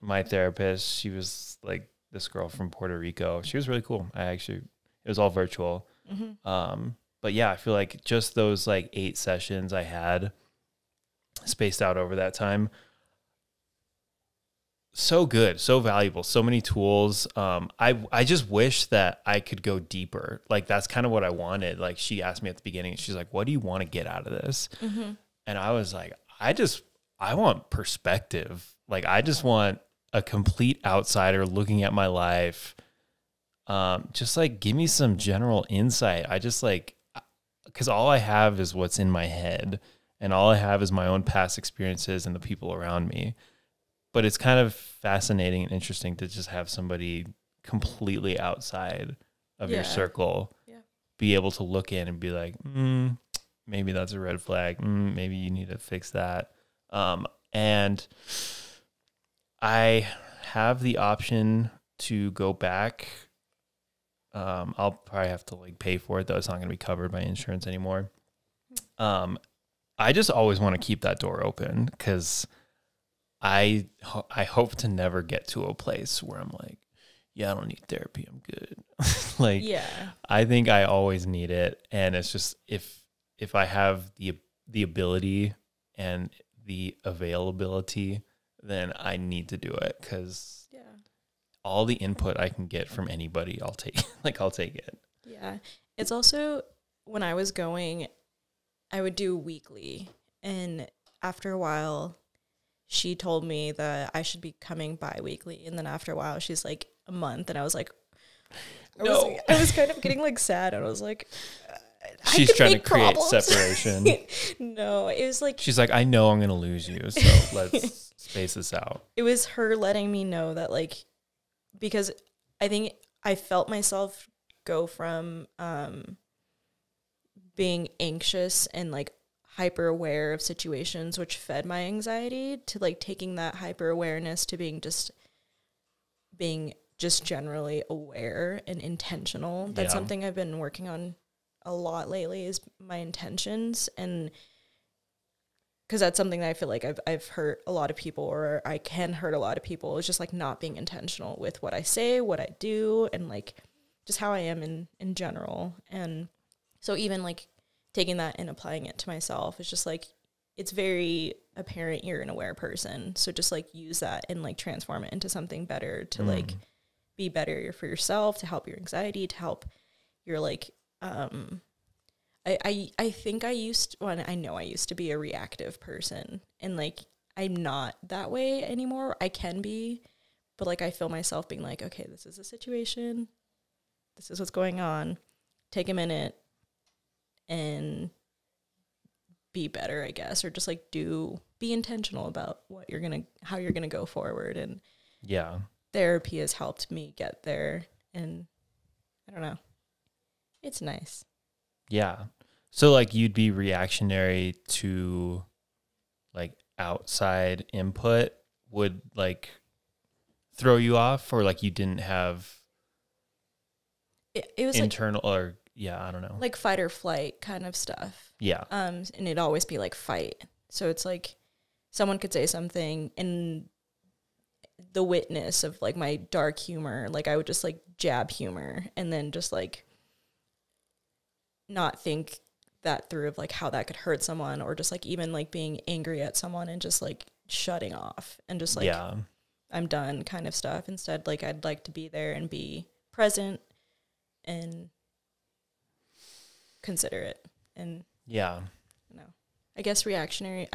my therapist, she was like this girl from Puerto Rico. She was really cool. I actually, it was all virtual. Mm-hmm. But yeah, I feel like just those like 8 sessions I had spaced out over that time. So good, so valuable, so many tools. I just wish that I could go deeper. Like that's kind of what I wanted. Like she asked me at the beginning, she's like, what do you want to get out of this? Mm-hmm. And I was like, I want perspective. Like I just want a complete outsider looking at my life. Just like, give me some general insight. I just like, 'cause all I have is what's in my head and all I have is my own past experiences and the people around me. But it's kind of fascinating and interesting to just have somebody completely outside of your circle be able to look in and be like, maybe that's a red flag. Maybe you need to fix that. And I have the option to go back. I'll probably have to like pay for it though. It's not going to be covered by insurance anymore. I just always want to keep that door open because I hope to never get to a place where I'm like, yeah, I don't need therapy. I'm good. Like, I think I always need it. And it's just, if I have the ability and the availability, then I need to do it. 'Cause all the input I can get from anybody, I'll take, like, I'll take it. Yeah. It's also when I was going, I would do weekly. And after a while, she told me that I should be coming bi-weekly. And then after a while, she's like a month. And I was like, I was kind of getting like sad. And I was like, she's trying to create separation. No, it was like, she's like, I know I'm going to lose you. So let's space this out. It was her letting me know that, like, because I think I felt myself go from being anxious and like hyper aware of situations, which fed my anxiety, to like taking that hyper awareness to being just generally aware and intentional. That's something I've been working on a lot lately, is my intentions. And because that's something that I feel like I've hurt a lot of people, or I can hurt a lot of people. It's just like not being intentional with what I say, what I do, and like just how I am in general. And so even like taking that and applying it to myself, it's just like, it's very apparent you're an aware person. So just like use that and like transform it into something better to like be better for yourself, to help your anxiety, to help your like, I think I used, well, I know I used to be a reactive person, and like, I'm not that way anymore. I can be, but like, I feel myself being like, okay, this is a situation. This is what's going on. Take a minute and be better, I guess, or just like be intentional about what you're going to, how you're going to go forward. And yeah, therapy has helped me get there, and I don't know. It's nice. Yeah. So like you'd be reactionary to like outside input would like throw you off, or like you didn't have it was internal, like, or I don't know. Like fight or flight kind of stuff. Yeah. And it'd always be like fight. So it's like someone could say something, and the witness of like my dark humor, like I would just like jab humor and then just like not think that through of like how that could hurt someone, or just like even like being angry at someone and just like shutting off and just like I'm done kind of stuff. Instead, like I'd like to be there and be present and considerate, and you know, I guess reactionary,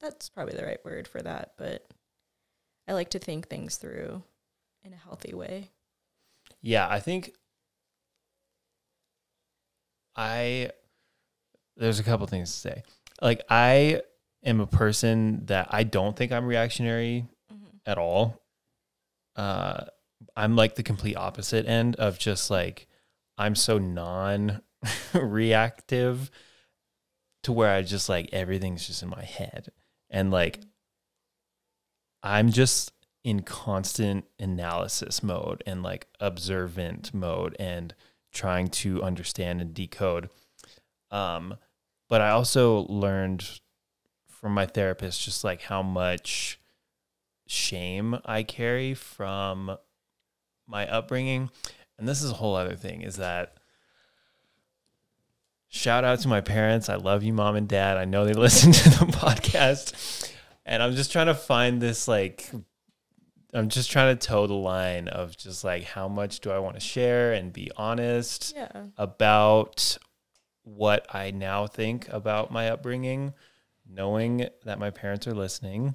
that's probably the right word for that, but I like to think things through in a healthy way. Yeah, I think there's a couple things to say. Like, I am a person that I don't think I'm reactionary at all. I'm like the complete opposite end of just like, I'm so non-reactive to where I just like, everything's just in my head. And like, I'm just in constant analysis mode and like observant mode and trying to understand and decode. But I also learned from my therapist just like how much shame I carry from my upbringing, and this is a whole other thing, is that shout out to my parents. I love you, Mom and Dad. I know they listen to the podcast, and I'm just trying to find this, like, I'm just trying to toe the line of just like, how much do I want to share and be honest about what I now think about my upbringing, knowing that my parents are listening,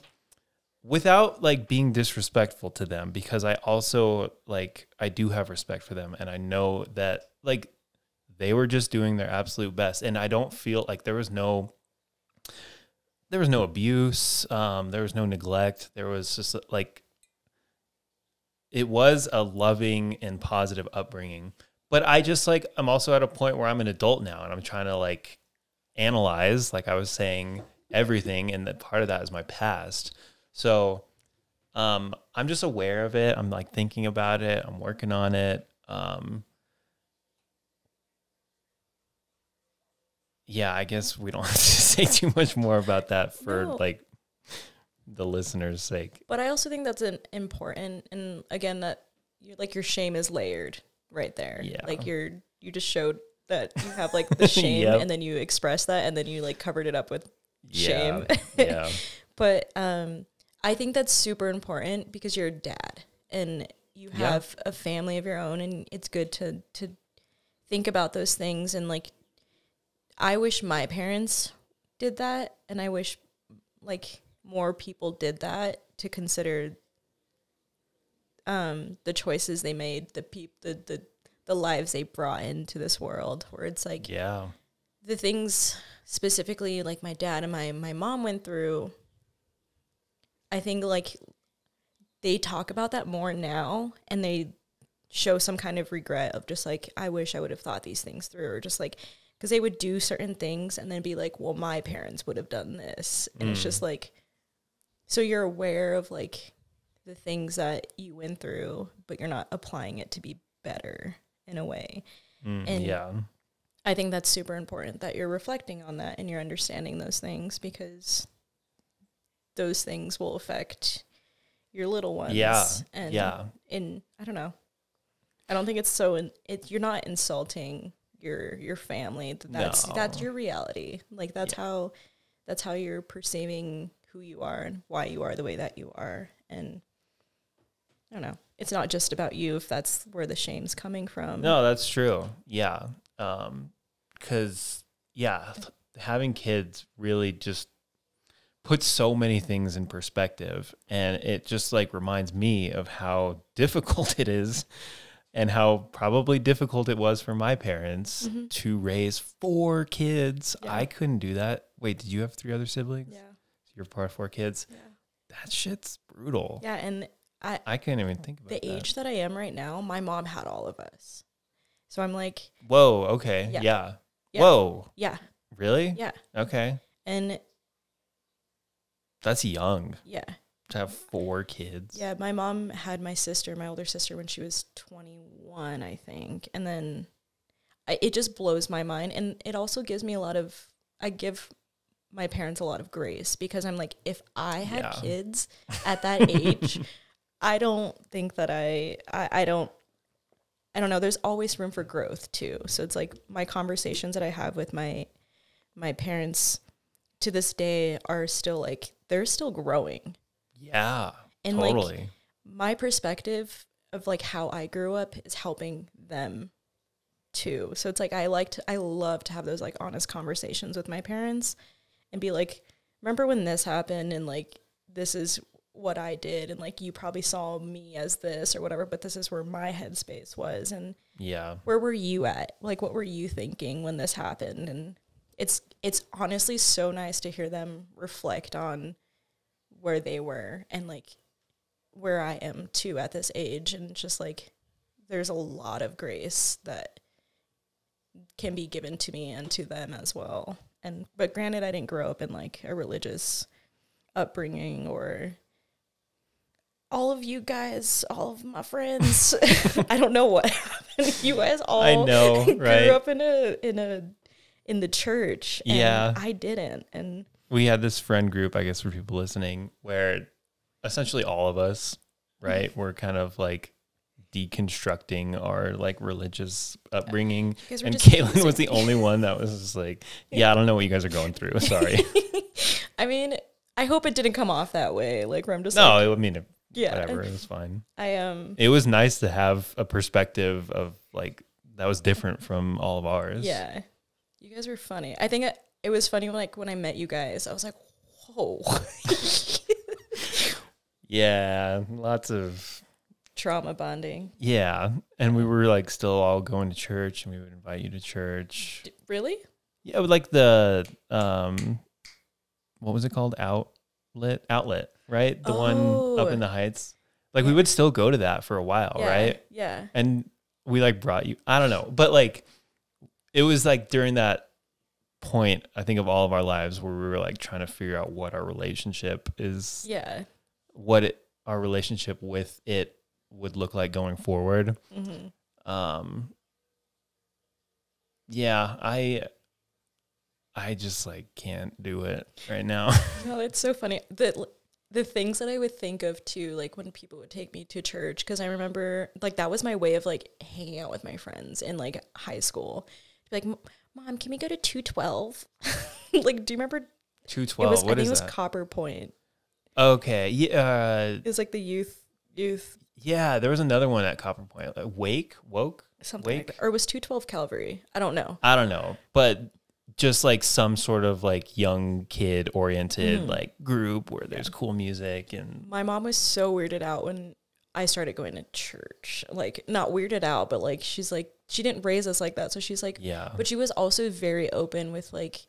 without like being disrespectful to them, because I also, like, I do have respect for them, and I know that, like, they were just doing their absolute best, and I don't feel like there was no abuse, there was no neglect, there was just like, it was a loving and positive upbringing. But I just, like, I'm also at a point where I'm an adult now, and I'm trying to, like, analyze, like I was saying, everything. And that part of that is my past. So I'm just aware of it. I'm, like, thinking about it. I'm working on it. Yeah, I guess we don't have to say too much more about that for, like, the listener's sake. But I also think that's an important, and again, that you're, like, your shame is layered right there. Yeah. Like, you just showed that you have, like, the shame and then you expressed that, and then you, like, covered it up with shame. Yeah. But I think that's super important, because you're a dad and you have a family of your own, and it's good to think about those things. And, like, I wish my parents did that, and I wish, like, more people did that, to consider the choices they made, the lives they brought into this world, where it's like, the things specifically, like, my dad and my mom went through. I think, like, they talk about that more now, and they show some kind of regret of just like, I wish I would have thought these things through, or just like, because they would do certain things and then be like, well, my parents would have done this. And it's just like, so you're aware of, like, the things that you went through, but you're not applying it to be better in a way. And I think that's super important, that you're reflecting on that and you're understanding those things, because those things will affect your little ones. And I don't know. I don't think it's so, you're not insulting your family. That's your reality. Like, that's how you're perceiving who you are and why you are the way that you are. And I don't know. It's not just about you, if that's where the shame's coming from. No, that's true. Yeah. 'Cause having kids really just puts so many things in perspective, and it just, like, reminds me of how difficult it is, and how probably difficult it was for my parents to raise 4 kids. Yeah. I couldn't do that. Wait, did you have 3 other siblings? Yeah. So you're part of 4 kids. Yeah. That shit's brutal. Yeah, and I couldn't even think about that. The age that I am right now, my mom had all of us. So I'm like, whoa, okay. Yeah. Whoa. Yeah. Really? Yeah. Okay. And that's young. Yeah. To have 4 kids. Yeah, my mom had my older sister, when she was 21, I think. And then it just blows my mind. And it also gives me I give my parents a lot of grace, because I'm like, if I had kids at that age, I don't think that I don't know. There's always room for growth too. So it's like, my conversations that I have with my parents to this day are still like, they're still growing. Yeah, and totally. Like, my perspective of, like, how I grew up is helping them too. So it's like, I love to have those, like, honest conversations with my parents and be like, remember when this happened, and, like, this is what I did, and, like, you probably saw me as this or whatever, but this is where my headspace was, and where were you at? Like, what were you thinking when this happened? And it's honestly so nice to hear them reflect on where they were, and, like, where I am too at this age. And just, like, there's a lot of grace that can be given to me and to them as well. And, but granted, I didn't grow up in, like, a religious upbringing, or all of you guys, all of my friends, I don't know what happened. You guys all grew up in the church. And I didn't. And we had this friend group, I guess, for people listening, where essentially all of us, right, were kind of, like, deconstructing our like religious upbringing, and Kaelyn was the only one that was just like, yeah, I don't know what you guys are going through, sorry. I mean, I hope it didn't come off that way, like where I'm just no, like, I mean, yeah, whatever, it was fine. It was nice to have a perspective of like that was different from all of ours. Yeah, you guys were funny. I think it was funny, like when I met you guys, I was like, whoa. Yeah, lots of trauma bonding. Yeah, and we were like still all going to church, and we would invite you to church. Really? Yeah, like the what was it called? Outlet, right? The one up in the Heights. Like we would still go to that for a while, yeah, right? Yeah. And we like brought you. I don't know, but like it was like during that point, I think, of all of our lives where we were like trying to figure out what our relationship is. Yeah. Our relationship with it would look like going forward. Mm-hmm. Yeah, I just like can't do it right now. No, it's so funny. The things that I would think of too, like when people would take me to church, because I remember like that was my way of like hanging out with my friends in like high school. Like, Mom, can we go to 212? Like, do you remember 212? What is that? It was Copper Point. Okay. Yeah. It was like the youth. Yeah, there was another one at Copper Point. Like woke, something like that. Or it was 212 Calvary? I don't know. But just like some sort of like young kid oriented like group where there's cool music. And my mom was so weirded out when I started going to church. Like, not weirded out, but like she's like, she didn't raise us like that. So she's like, yeah. But she was also very open with like,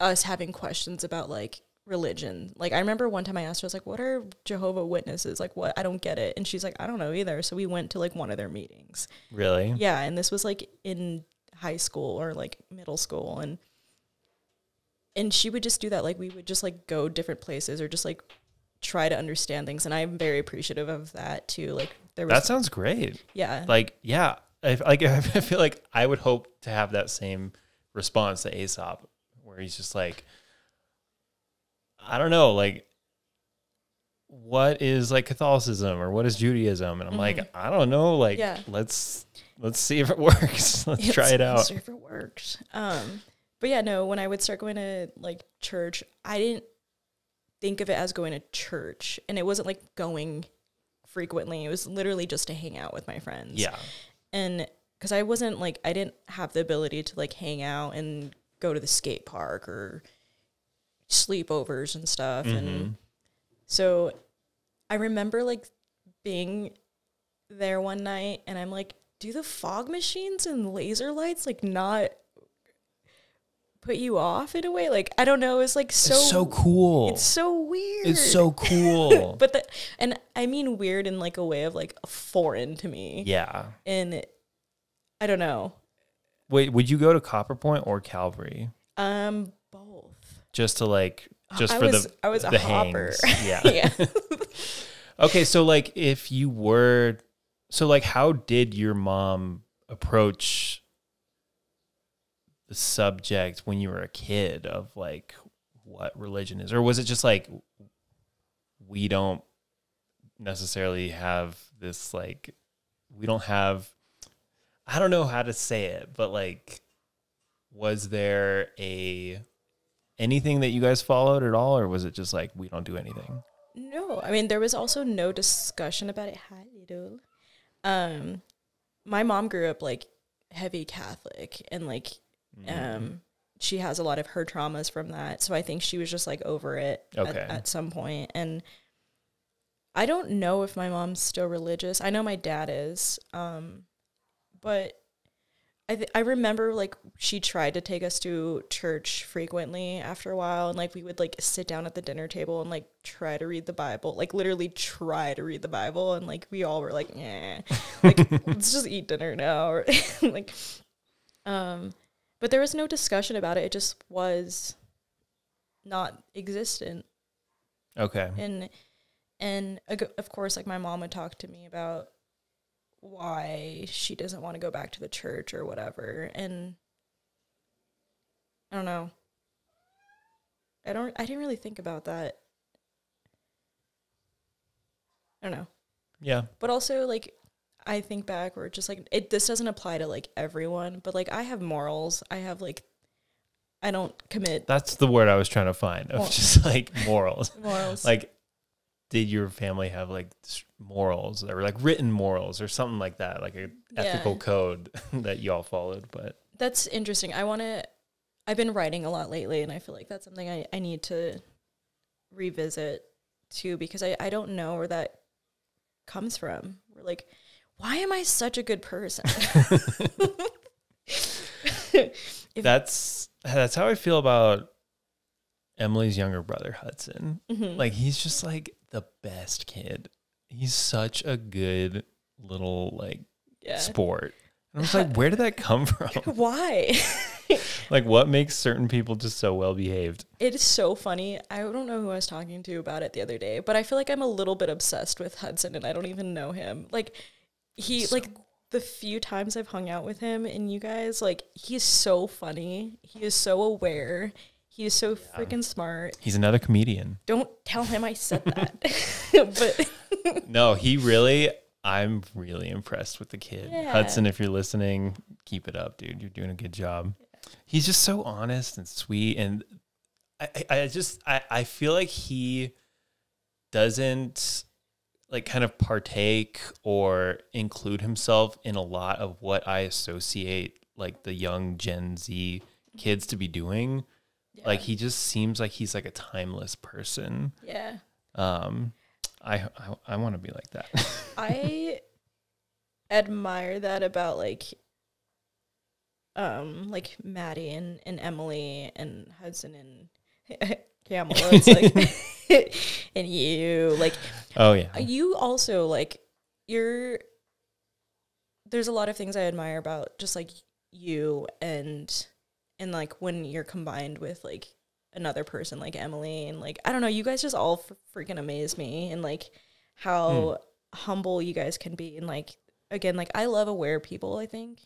us having questions about like religion. Like I remember one time I asked her, I was like, what are Jehovah's Witnesses? Like, what? I don't get it. And she's like, I don't know either. So we went to like one of their meetings. Really? Yeah. And this was like in high school or like middle school. And she would just do that. Like we would just like go different places or just like try to understand things. And I'm very appreciative of that too. Like there was. That sounds great. Yeah. Like, yeah. I feel like I would hope to have that same response to Aesop. Where he's just like, I don't know, like, what is like Catholicism or what is Judaism? And I'm like, I don't know, like, yeah. let's see if it works. Let's try it out. Let's see if it works. But yeah, no, when I would start going to like church, I didn't think of it as going to church, and it wasn't like going frequently. It was literally just to hang out with my friends. Yeah, and because I wasn't like, I didn't have the ability to like hang out and go to the skate park or sleepovers and stuff. And so I remember like being there one night and I'm like, do the fog machines and laser lights like not put you off in a way? Like, I don't know. It's like so cool. It's so weird. It's so cool. And I mean weird in like a way of like foreign to me. Yeah. And I don't know. Wait, would you go to Copper Point or Calvary? Both. Just to like, I was a hopper. Yeah. Yeah. Okay, so like, if you were, so like, how did your mom approach the subject when you were a kid of like what religion is, or was it just like, we don't necessarily have this like, we don't have. I don't know how to say it, but like, was there anything that you guys followed at all? Or was it just like, we don't do anything? No. I mean, there was also no discussion about it. Hi, little. My mom grew up like heavy Catholic, and like, she has a lot of her traumas from that. So I think she was just like over it at some point. And I don't know if my mom's still religious. I know my dad is, but I remember, like, she tried to take us to church frequently after a while. And, like, we would, like, sit down at the dinner table and, like, try to read the Bible. Like, literally try to read the Bible. And, like, we all were like, nah. Like, let's just eat dinner now. Or, like, but there was no discussion about it. It just was not existent. Okay. And of course, like, my mom would talk to me about why she doesn't want to go back to the church or whatever, and I don't know. I didn't really think about that. I don't know. Yeah. But also, like, I think back, or just, like, this doesn't apply to, like, everyone, but, like, I have morals. I have, like, I don't commit. That's the word I was trying to find, of just, like, morals. Morals. Like, did your family have, like, morals or, like, written morals or something like that, like a ethical code that y'all followed? But that's interesting. I want to, I've been writing a lot lately, and I feel like that's something I need to revisit, too, because I don't know where that comes from. We're like, why am I such a good person? That's how I feel about Emily's younger brother, Hudson. Mm-hmm. Like, he's just, like, the best kid. He's such a good little, like, sport. And I was like, where did that come from? Why? Like, what makes certain people just so well-behaved? It is so funny. I don't know who I was talking to about it the other day, but I feel like I'm a little bit obsessed with Hudson, and I don't even know him. Like, he, so like, the few times I've hung out with him, and you guys, like, he's so funny. He is so aware. He is so freaking smart. He's another comedian. Don't tell him I said that. But no, he really... I'm really impressed with the kid. Yeah. Hudson, if you're listening, keep it up, dude. You're doing a good job. Yeah. He's just so honest and sweet. And I feel like he doesn't, like, kind of partake or include himself in a lot of what I associate, like, the young Gen Z kids to be doing. Yeah. Like, he just seems like he's, like, a timeless person. Yeah. I want to be like that. I admire that about, like Maddie and Emily and Hudson and Camel. It's like, and you, like, oh yeah, you also, like, you're, there's a lot of things I admire about just, like, you and like when you're combined with, like, another person like Emily, and, like, I don't know, you guys just all freaking amaze me, and, like, how humble you guys can be, and, like, again, like, I love aware people. I think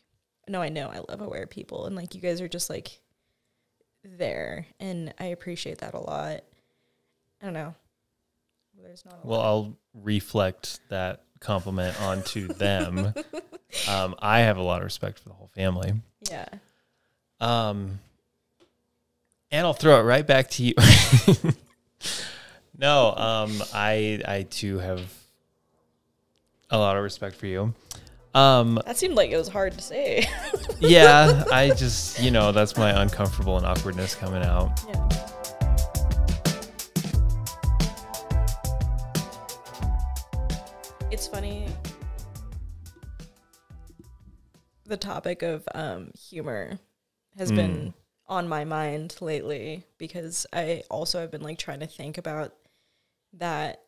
I love aware people, and, like, you guys are just, like, there, and I appreciate that a lot. I don't know, there's not a lot. I'll reflect that compliment onto them. I have a lot of respect for the whole family. Yeah. And I'll throw it right back to you. No, I too have a lot of respect for you. That seemed like it was hard to say. Yeah, I just, you know, that's my uncomfortable and awkwardness coming out. Yeah. It's funny, the topic of humor has been on my mind lately, because I also have been, like, trying to think about that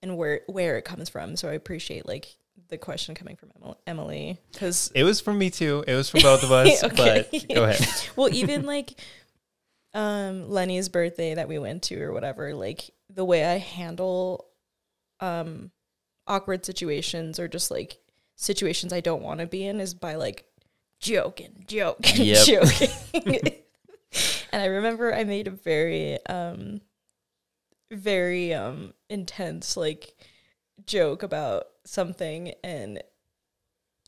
and where it comes from. So I appreciate, like, the question coming from Emily, because it was from me too. It was from both of us. Okay. But go ahead. Well, even like Lenny's birthday that we went to or whatever, like, the way I handle awkward situations, or just, like, situations I don't want to be in, is by, like, joking, joking. And I remember I made a very, very intense, like, joke about something, and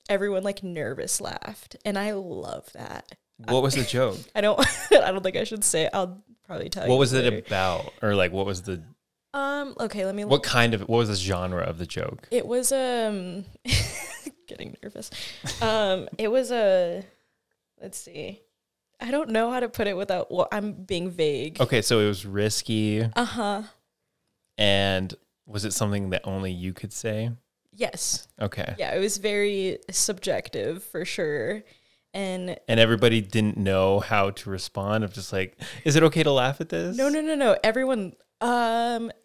everyone, like, nervous laughed, and I love that. What was the joke? I don't think I should say. I'll probably tell you. What was it about, or, like, what was the? Okay, let me. What was the genre of the joke? It was getting nervous. It was a, let's see, I don't know how to put it without, well, I'm being vague. Okay, so it was risky. Uh-huh. And was it something that only you could say? Yes. Okay. Yeah, it was very subjective for sure. And everybody didn't know how to respond. I'm just like, is it okay to laugh at this? No.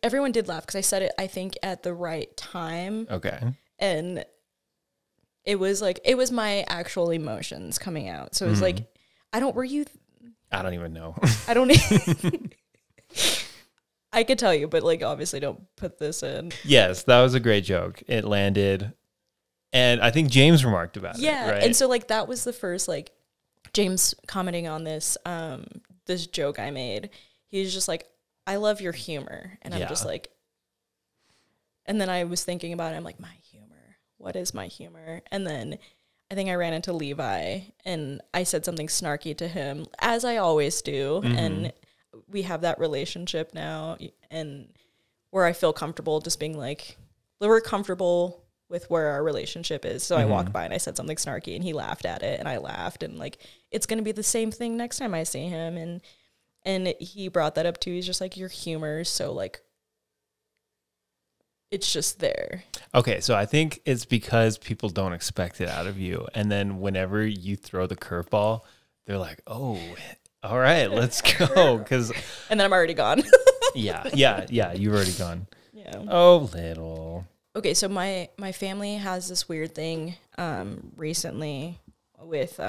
Everyone did laugh, because I said it, I think, at the right time. Okay. And it was like, it was my actual emotions coming out. So it was like, I don't even know. I don't even, I could tell you, but, like, obviously don't put this in. Yes, that was a great joke. It landed. And I think James remarked about it. Yeah. Right? And so, like, that was the first, like, James commenting on this, this joke I made. He was just like, I love your humor. And I'm just like, And then I was thinking about it. I'm like, my humor. What is my humor? And then I think I ran into Levi, and I said something snarky to him, as I always do. Mm-hmm. And we have that relationship now, and where I feel comfortable just being like, we're comfortable with where our relationship is. So mm-hmm. I walked by and I said something snarky, and he laughed at it, and I laughed, and like, it's going to be the same thing next time I see him. And he brought that up too. He's just like, your humor is so like, it's just there. Okay, so I think it's because people don't expect it out of you. And then whenever you throw the curveball, they're like, oh, all right, let's go. Cause, and then I'm already gone. Yeah, you've already gone. Yeah. Oh, little. Okay, so my family has this weird thing recently with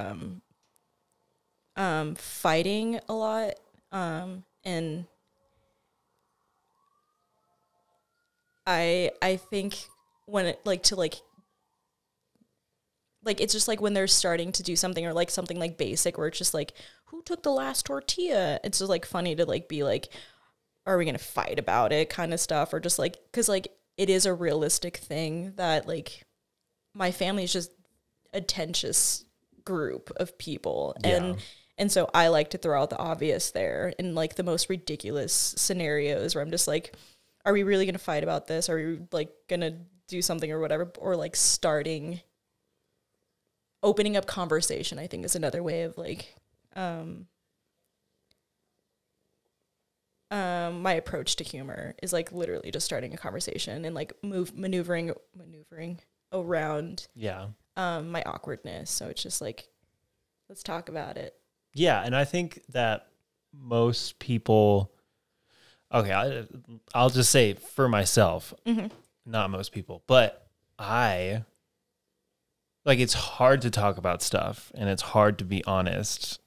fighting a lot and I think when it like it's just like when they're starting to do something or like something like basic where it's just like, who took the last tortilla? It's just like funny to like be like, are we gonna fight about it kind of stuff, or just like, because like it is a realistic thing that like my family is just a tenacious group of people. Yeah. And so I like to throw out the obvious there in like the most ridiculous scenarios where I'm just like, are we really going to fight about this? Are we like going to do something or whatever? Or like opening up conversation, I think, is another way of like, my approach to humor is like literally just starting a conversation and like maneuvering around. Yeah. My awkwardness. So it's just like, let's talk about it. Yeah. And I think that most people, okay, I'll just say for myself, mm-hmm. not most people, but I, like, it's hard to talk about stuff and it's hard to be honest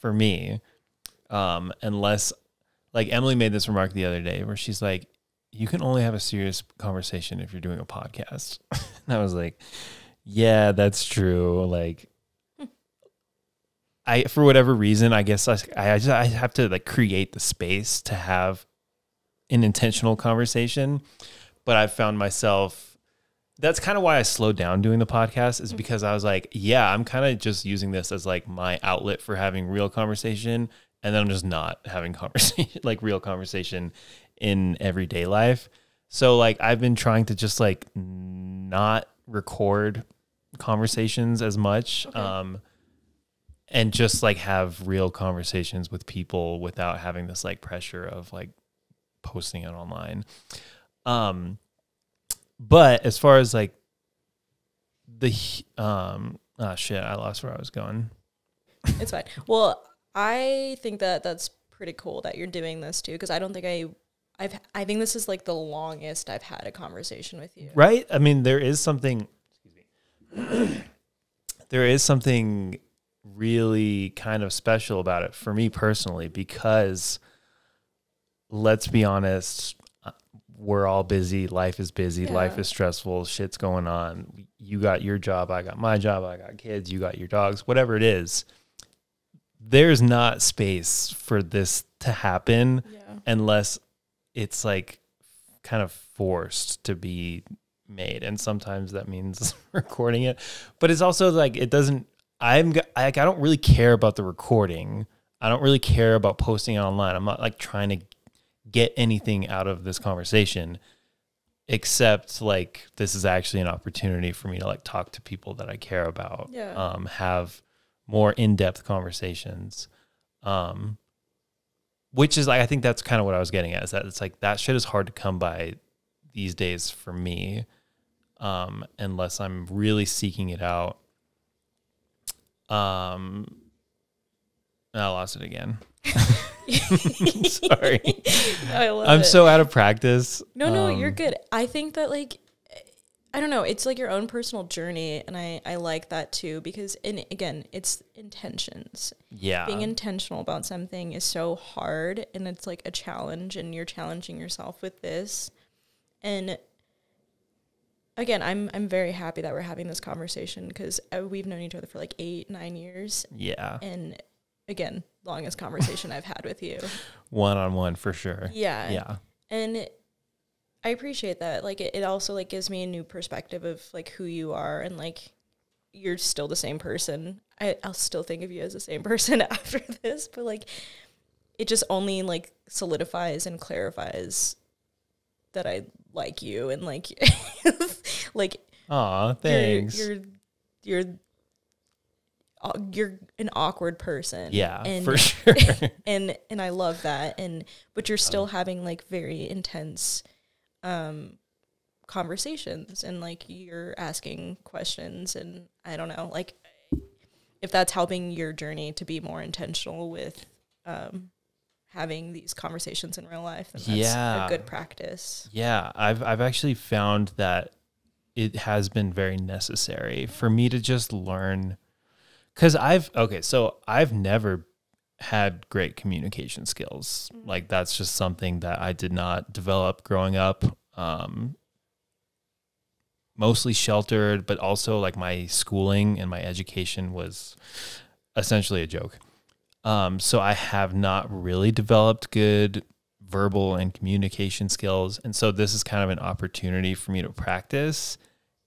for me, unless, like, Emily made this remark the other day where she's like, you can only have a serious conversation if you're doing a podcast. And I was like, yeah, that's true. Like, I, for whatever reason, I guess I have to like create the space to have an intentional conversation. But I found myself, that's kind of why I slowed down doing the podcast, is because I was like, yeah, I'm kind of just using this as like my outlet for having real conversation. And then I'm just not having conversation, like real conversation in everyday life. So like, I've been trying to just like not record conversations as much. Okay. And just like have real conversations with people without having this like pressure of like posting it online. But as far as like the, oh shit, I lost where I was going. It's fine. Well, I think that that's pretty cool that you're doing this too. Cause I don't think I think this is like the longest I've had a conversation with you. Right. I mean, there is something, excuse me, there is something really kind of special about it for me personally, because let's be honest, we're all busy. Life is busy. Yeah. Life is stressful. Shit's going on. You got your job. I got my job. I got kids. You got your dogs, whatever it is. There's not space for this to happen. Yeah. Unless it's like kind of forced to be made. And sometimes that means recording it, but it's also like, it doesn't, I don't really care about the recording. I don't really care about posting it online. I'm not like trying to get anything out of this conversation, except like this is actually an opportunity for me to like talk to people that I care about. Yeah. Have more in-depth conversations, which is like, I think that's kind of what I was getting at, is that it's like that shit is hard to come by these days for me, unless I'm really seeking it out. I lost it again. Sorry. I love I'm it. So out of practice. No, you're good. I think that like, I don't know, it's like your own personal journey. And I like that too, because again, it's intentions. Yeah. Being intentional about something is so hard, and it's like a challenge, and you're challenging yourself with this. And again, I'm very happy that we're having this conversation, because we've known each other for like 8, 9 years. Yeah. And again, longest conversation I've had with you. One-on-one for sure. Yeah. Yeah. And I appreciate that. Like, it also, like, gives me a new perspective of, like, who you are, and, like, you're still the same person. I'll still think of you as the same person after this, but, like, it just only, like, solidifies and clarifies that I like you, and, like, like, aw, thanks. You're an awkward person. Yeah, and, for sure. and I love that. But you're still having, like, very intense conversations, and, like, you're asking questions, and I don't know, like, if that's helping your journey to be more intentional with having these conversations in real life, then that's a good practice. Yeah, I've actually found that it has been very necessary for me to just learn, because I've never had great communication skills. Mm-hmm. Like, that's just something that I did not develop growing up. Mostly sheltered, but also, like, my schooling and my education was essentially a joke. So I have not really developed good verbal and communication skills. And so this is kind of an opportunity for me to practice.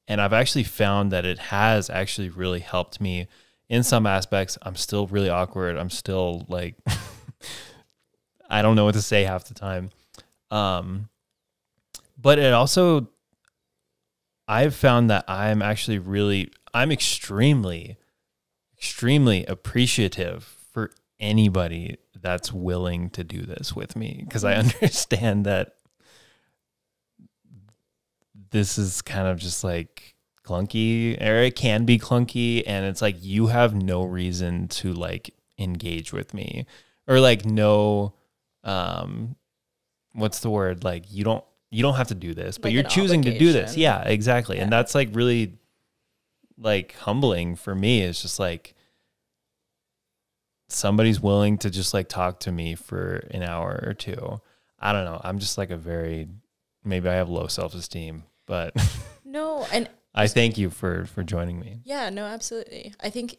And I've actually found that it has actually really helped me in some aspects. I'm still really awkward. I'm still, like, I don't know what to say half the time. But it also, I've found that I'm actually really, I'm extremely, extremely appreciative for anybody that's willing to do this with me, because I understand that this is kind of just, like, clunky, or it can be clunky, and it's like, you have no reason to, like, engage with me, or, like, no, what's the word? Like, you don't have to do this, but, like, you're choosing to do this. Yeah, exactly. Yeah. And that's, like, really, like, humbling for me. It's just, like, somebody's willing to just, like, talk to me for an hour or two. I don't know. I'm just, like, a very, maybe I have low self-esteem, but no. And I thank you for joining me. Yeah, no, absolutely. I think,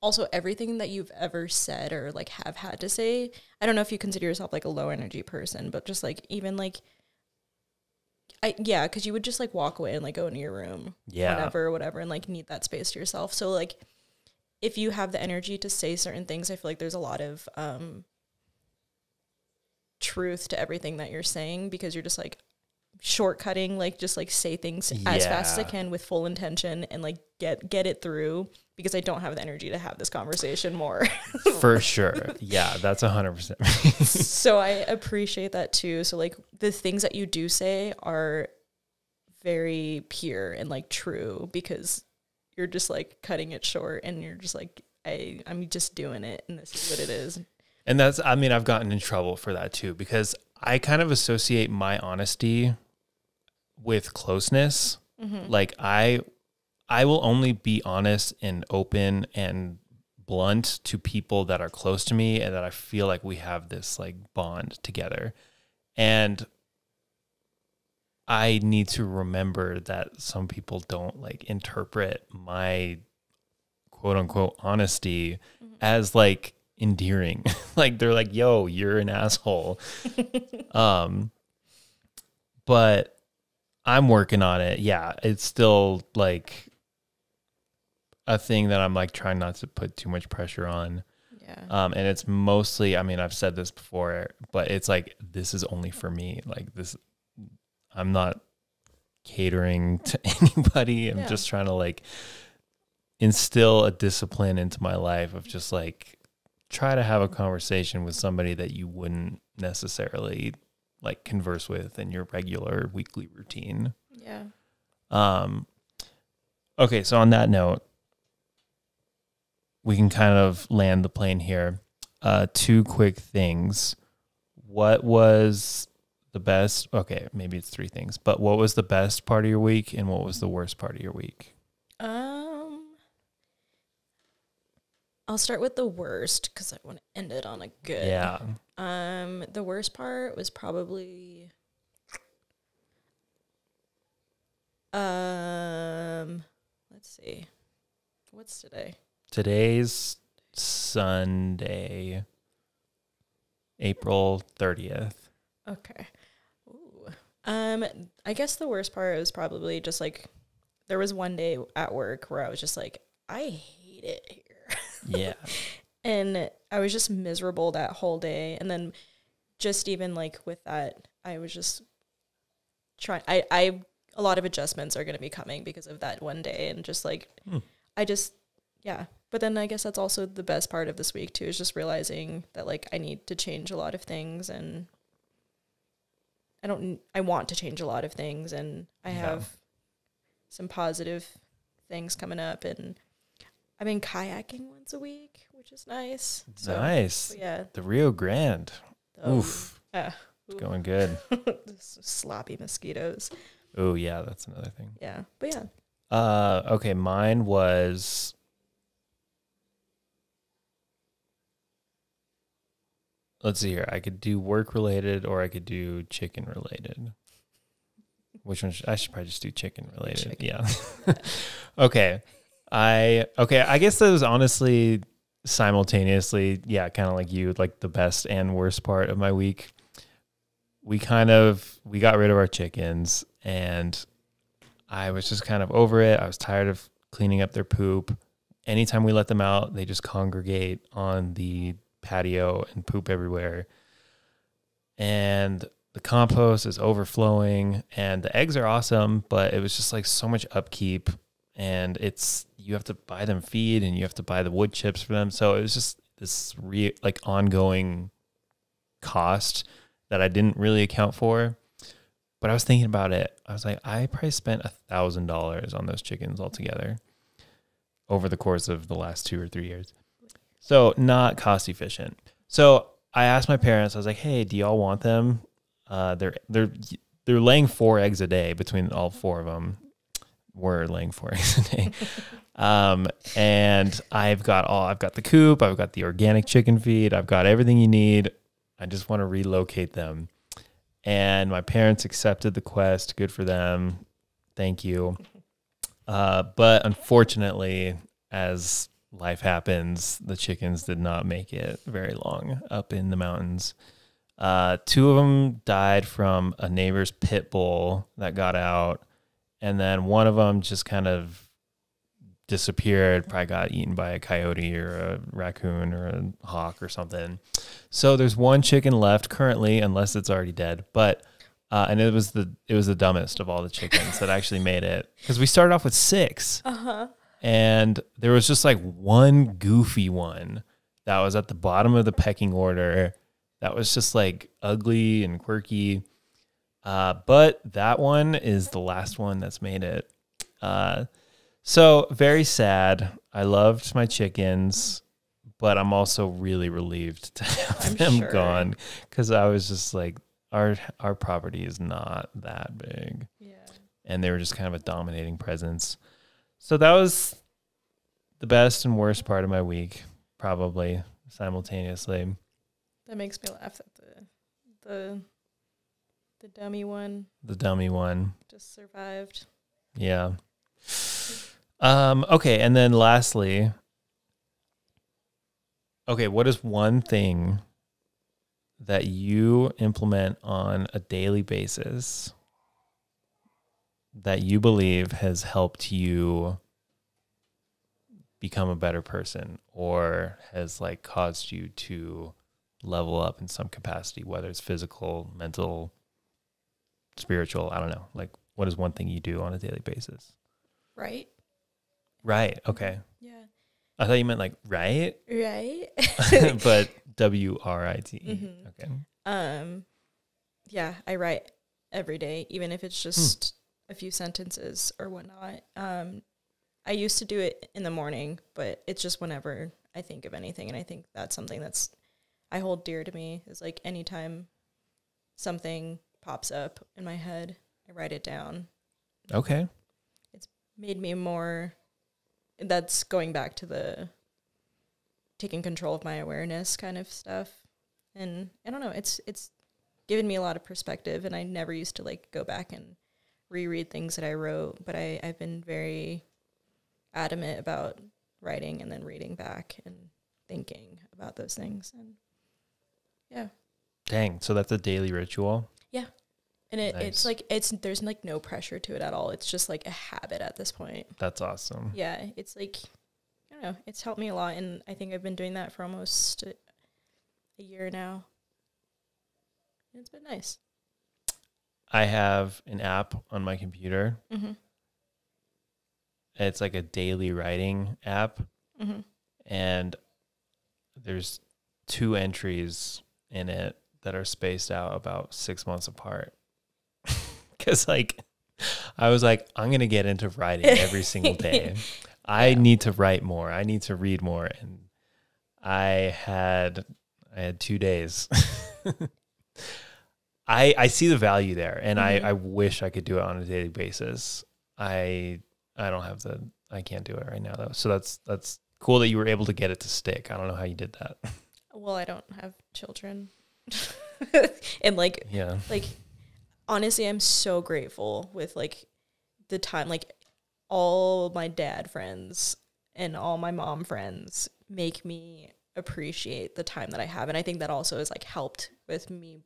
also, everything that you've ever said or, like, have had to say, I don't know if you consider yourself, like, a low energy person, but just, like, even, like, yeah, because you would just, like, walk away and, like, go into your room, whatever, and, like, need that space to yourself. So, like, if you have the energy to say certain things, I feel like there's a lot of truth to everything that you're saying, because you're just, like, shortcutting, like, just, like, say things as fast as I can with full intention and, like, get it through, because I don't have the energy to have this conversation more. For sure. Yeah, that's 100%. So I appreciate that too. So, like, the things that you do say are very pure and, like, true, because you're just, like, cutting it short, and you're just like, I'm just doing it, and this is what it is. And that's, I mean, I've gotten in trouble for that too, because I kind of associate my honesty with closeness. Mm-hmm. Like, I will only be honest and open and blunt to people that are close to me and that I feel like we have this, like, bond together. And I need to remember that some people don't, like, interpret my quote unquote honesty as, like, endearing. Like, they're like, yo, you're an asshole. But I'm working on it. Yeah, it's still, like, a thing that I'm, like, trying not to put too much pressure on. Yeah. And it's mostly, I mean, I've said this before, but it's like, this is only for me. Like, this, I'm not catering to anybody. I'm just trying to, like, instill a discipline into my life of just, like, try to have a conversation with somebody that you wouldn't necessarily, like, converse with in your regular weekly routine. Yeah. Okay, so on that note, we can kind of land the plane here. Two quick things. What was the best? Okay, maybe it's three things, but what was the best part of your week, and what was the worst part of your week? I'll start with the worst, because I want to end it on a good. Yeah. The worst part was probably let's see. What's today? Today's Sunday, April 30th. Okay. I guess the worst part was probably just like, there was one day at work where I was just like, I hate it here. Yeah. And I was just miserable that whole day. And then just even like with that, I was just trying, a lot of adjustments are going to be coming because of that one day. And just like, yeah. But then I guess that's also the best part of this week too, is just realizing that like, I need to change a lot of things, and I want to change a lot of things, and I have some positive things coming up, and I've been kayaking once a week, which is nice. Nice. So, yeah. The Rio Grande. Oof. It's going good. Sloppy mosquitoes. Oh yeah. That's another thing. Yeah. But yeah. Okay. Mine was, let's see here. I could do work related or I could do chicken related. Which one? I should probably just do chicken related. Chicken. Yeah. Okay. I guess that was honestly simultaneously, yeah, kind of like you, like the best and worst part of my week. We got rid of our chickens, and I was just kind of over it. I was tired of cleaning up their poop. Anytime we let them out, they just congregate on the patio and poop everywhere. And the compost is overflowing, and the eggs are awesome, but it was just like so much upkeep. And you have to buy them feed, and you have to buy the wood chips for them. So it was just this like ongoing cost that I didn't really account for. But I was thinking about it. I was like, I probably spent $1,000 on those chickens altogether over the course of the last 2 or 3 years. So not cost efficient. So I asked my parents, I was like, hey, do y'all want them? They're laying 4 eggs a day between all 4 of them. Were laying 4 eggs a day. And I've got the coop, I've got the organic chicken feed, I've got everything you need. I just want to relocate them. And my parents accepted the quest. Good for them. Thank you. But unfortunately, as life happens, the chickens did not make it very long up in the mountains. 2 of them died from a neighbor's pit bull that got out. And then one of them just kind of disappeared, probably got eaten by a coyote or a raccoon or a hawk or something. So there's 1 chicken left currently, unless it's already dead. But and it was the dumbest of all the chickens that actually made it, because we started off with 6. And there was just like 1 goofy one that was at the bottom of the pecking order that was just like ugly and quirky. But that one is the last one that's made it. So very sad. I loved my chickens, but I'm also really relieved to have them gone, because I was just like, our property is not that big. Yeah. And they were just kind of a dominating presence. So that was the best and worst part of my week, probably simultaneously. That makes me laugh at the dummy one. The dummy one. Just survived. Yeah. Okay, and then lastly, okay, what is one thing that you implement on a daily basis that you believe has helped you become a better person, or has like caused you to level up in some capacity, whether it's physical, mental, spiritual, I don't know. Like, what is one thing you do on a daily basis? Right. Right. Okay. Yeah. I thought you meant like right. Right. But W-R-I-T-E. Okay. Yeah, I write every day, even if it's just a few sentences or whatnot. I used to do it in the morning, but it's just whenever I think of anything, and I think that's something that's I hold dear to me, is like anytime something pops up in my head, I write it down. Okay. It's made me more, that's going back to the taking control of my awareness kind of stuff. And I don't know, it's given me a lot of perspective, and I never used to like go back and reread things that I wrote, but I've been very adamant about writing and then reading back and thinking about those things. And yeah. Dang. So that's a daily ritual? Yeah. And it's like, there's like no pressure to it at all. It's just like a habit at this point. That's awesome. Yeah. It's like, I don't know. It's helped me a lot. And I think I've been doing that for almost a year now. It's been nice. I have an app on my computer. Mm-hmm. It's like a daily writing app. Mm-hmm. And there's 2 entries in it that are spaced out about 6 months apart. Because like, I was like, I'm going to get into writing every single day. I need to write more. I need to read more. And I had 2 days. I see the value there, and mm-hmm. I wish I could do it on a daily basis. I don't have the, I can't do it right now though. So that's cool that you were able to get it to stick. I don't know how you did that. Well, I don't have children. And like, yeah, like honestly, I'm so grateful with like the time, like all my dad friends and all my mom friends make me appreciate the time that I have. And I think that also has like helped with me.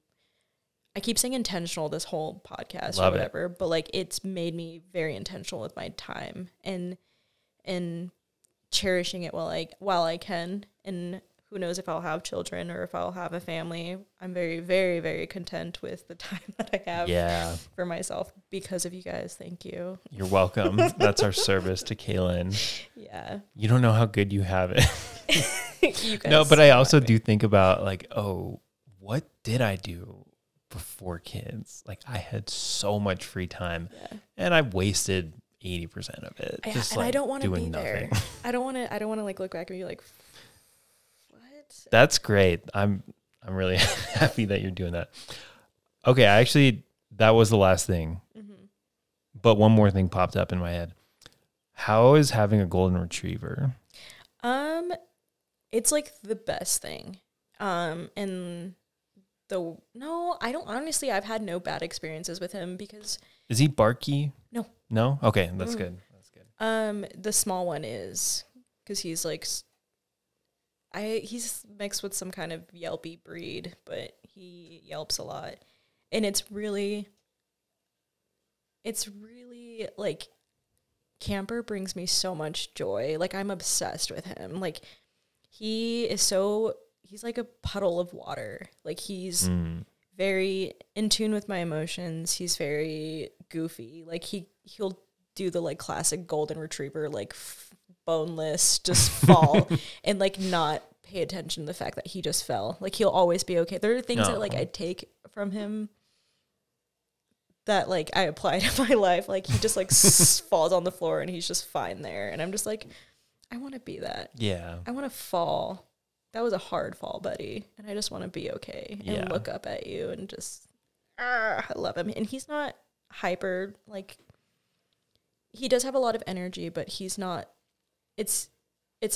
I keep saying intentional this whole podcast or whatever, but like it's made me very intentional with my time and cherishing it while I can. And who knows if I'll have children or if I'll have a family. I'm very, very, very content with the time that I have for myself because of you guys. Thank you. You're welcome. That's our service to Kaelyn. Yeah. You don't know how good you have it. You guys no, but I also do think about like, oh, what did I do before kids? Like I had so much free time and I wasted 80% of it. I don't want to be there. I don't want to like look back and be like, what? That's great. I'm really happy that you're doing that. Okay. I actually, that was the last thing, mm-hmm. but one more thing popped up in my head. How is having a golden retriever? It's like the best thing. No, I don't. Honestly, I've had no bad experiences with him because. Is he barky? No. No? Okay, that's good. That's good. The small one is because he's like, he's mixed with some kind of yelpy breed, but he yelps a lot, and it's really like, Camper brings me so much joy. Like I'm obsessed with him. Like he is so. He's like a puddle of water. Like he's very in tune with my emotions. He's very goofy. Like he'll do the like classic golden retriever, like boneless, just fall and like not pay attention to the fact that he just fell. Like he'll always be okay. There are things that like I take from him that like I apply to my life. Like he just like falls on the floor and he's just fine there. And I'm just like, I want to be that. Yeah. I want to fall. That was a hard fall, buddy. And I just want to be okay and look up at you and just, I love him. And he's not hyper, like, he does have a lot of energy, but he's not, it's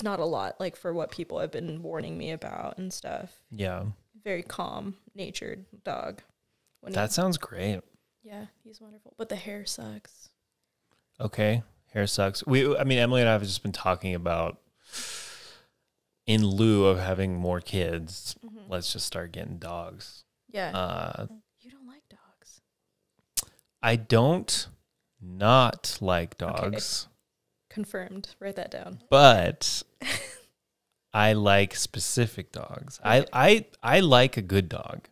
not a lot, like, for what people have been warning me about and stuff. Yeah. Very calm, natured dog. That sounds great. Yeah, he's wonderful. But the hair sucks. Okay, hair sucks. I mean, Emily and I have just been talking about, in lieu of having more kids, let's just start getting dogs. Yeah. You don't like dogs. I don't not like dogs. Okay. Confirmed. Write that down. But I like specific dogs. Okay. I like a good dog.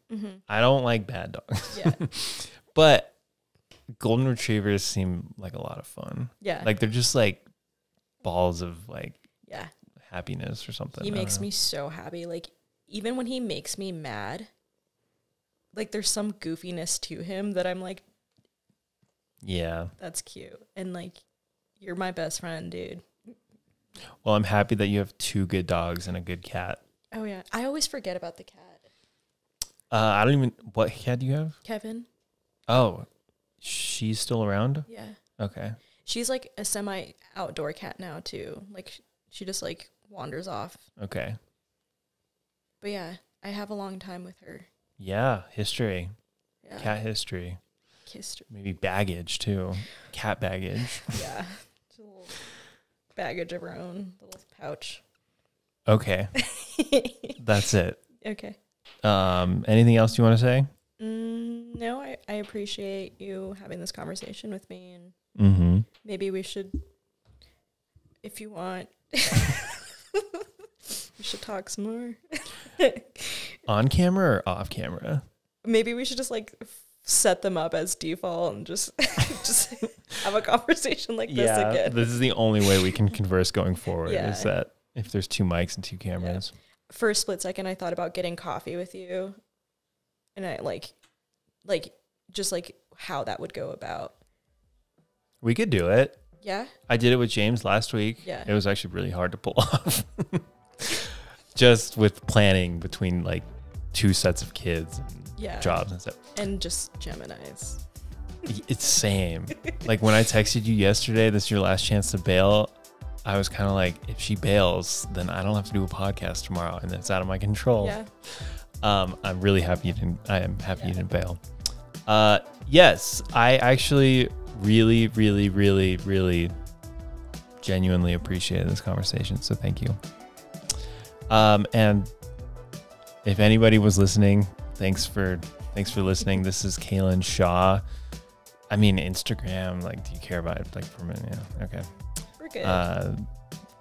I don't like bad dogs. Yeah. But golden retrievers seem like a lot of fun. Yeah. Like they're just like balls of like happiness or something. He makes me so happy. Like even when he makes me mad, like there's some goofiness to him that I'm like, yeah, that's cute. And like, you're my best friend, dude. Well, I'm happy that you have 2 good dogs and a good cat. Oh yeah, I always forget about the cat. I don't even, what cat do you have? Kevin. Oh, she's still around? Yeah. Okay. She's like a semi outdoor cat now too. Like she just like wanders off. Okay. But yeah, I have a long time with her. Yeah, history. Yeah. Cat history. History. Maybe baggage too. Cat baggage. Yeah. Just a little baggage of her own, little pouch. Okay. That's it. Okay. Anything else you want to say? No, I appreciate you having this conversation with me, and maybe we should, if you want, we should talk some more. On camera or off camera? Maybe we should just like set them up as default and just just have a conversation like this again. This is the only way we can converse going forward, is that if there's two mics and two cameras. Yeah. For a split second, I thought about getting coffee with you, and I like how that would go about. We could do it. Yeah. I did it with James last week. Yeah. It was actually really hard to pull off. Just with planning between like two sets of kids and jobs and stuff. And just Geminis. It's same. Like when I texted you yesterday, this is your last chance to bail. I was kind of like, if she bails, then I don't have to do a podcast tomorrow, and that's out of my control. Yeah. I'm really happy you didn't. I am happy you didn't bail. Yes, I actually really, really, really, really genuinely appreciated this conversation. So thank you. And if anybody was listening, thanks for listening. This is Kaelyn Shaw. I mean, Instagram. Like, do you care about it? Like, for a minute,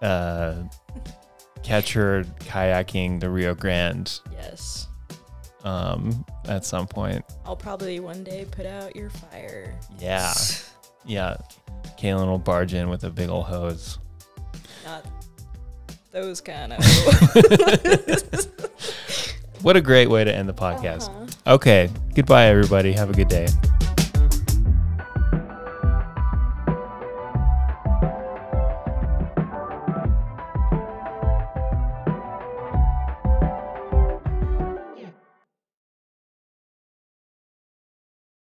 okay. Catch her kayaking the Rio Grande. Yes. At some point. I'll probably one day put out your fire. Yeah. Yeah. Kaelyn will barge in with a big old hose. Not those kind of. What a great way to end the podcast. Okay. Goodbye, everybody. Have a good day.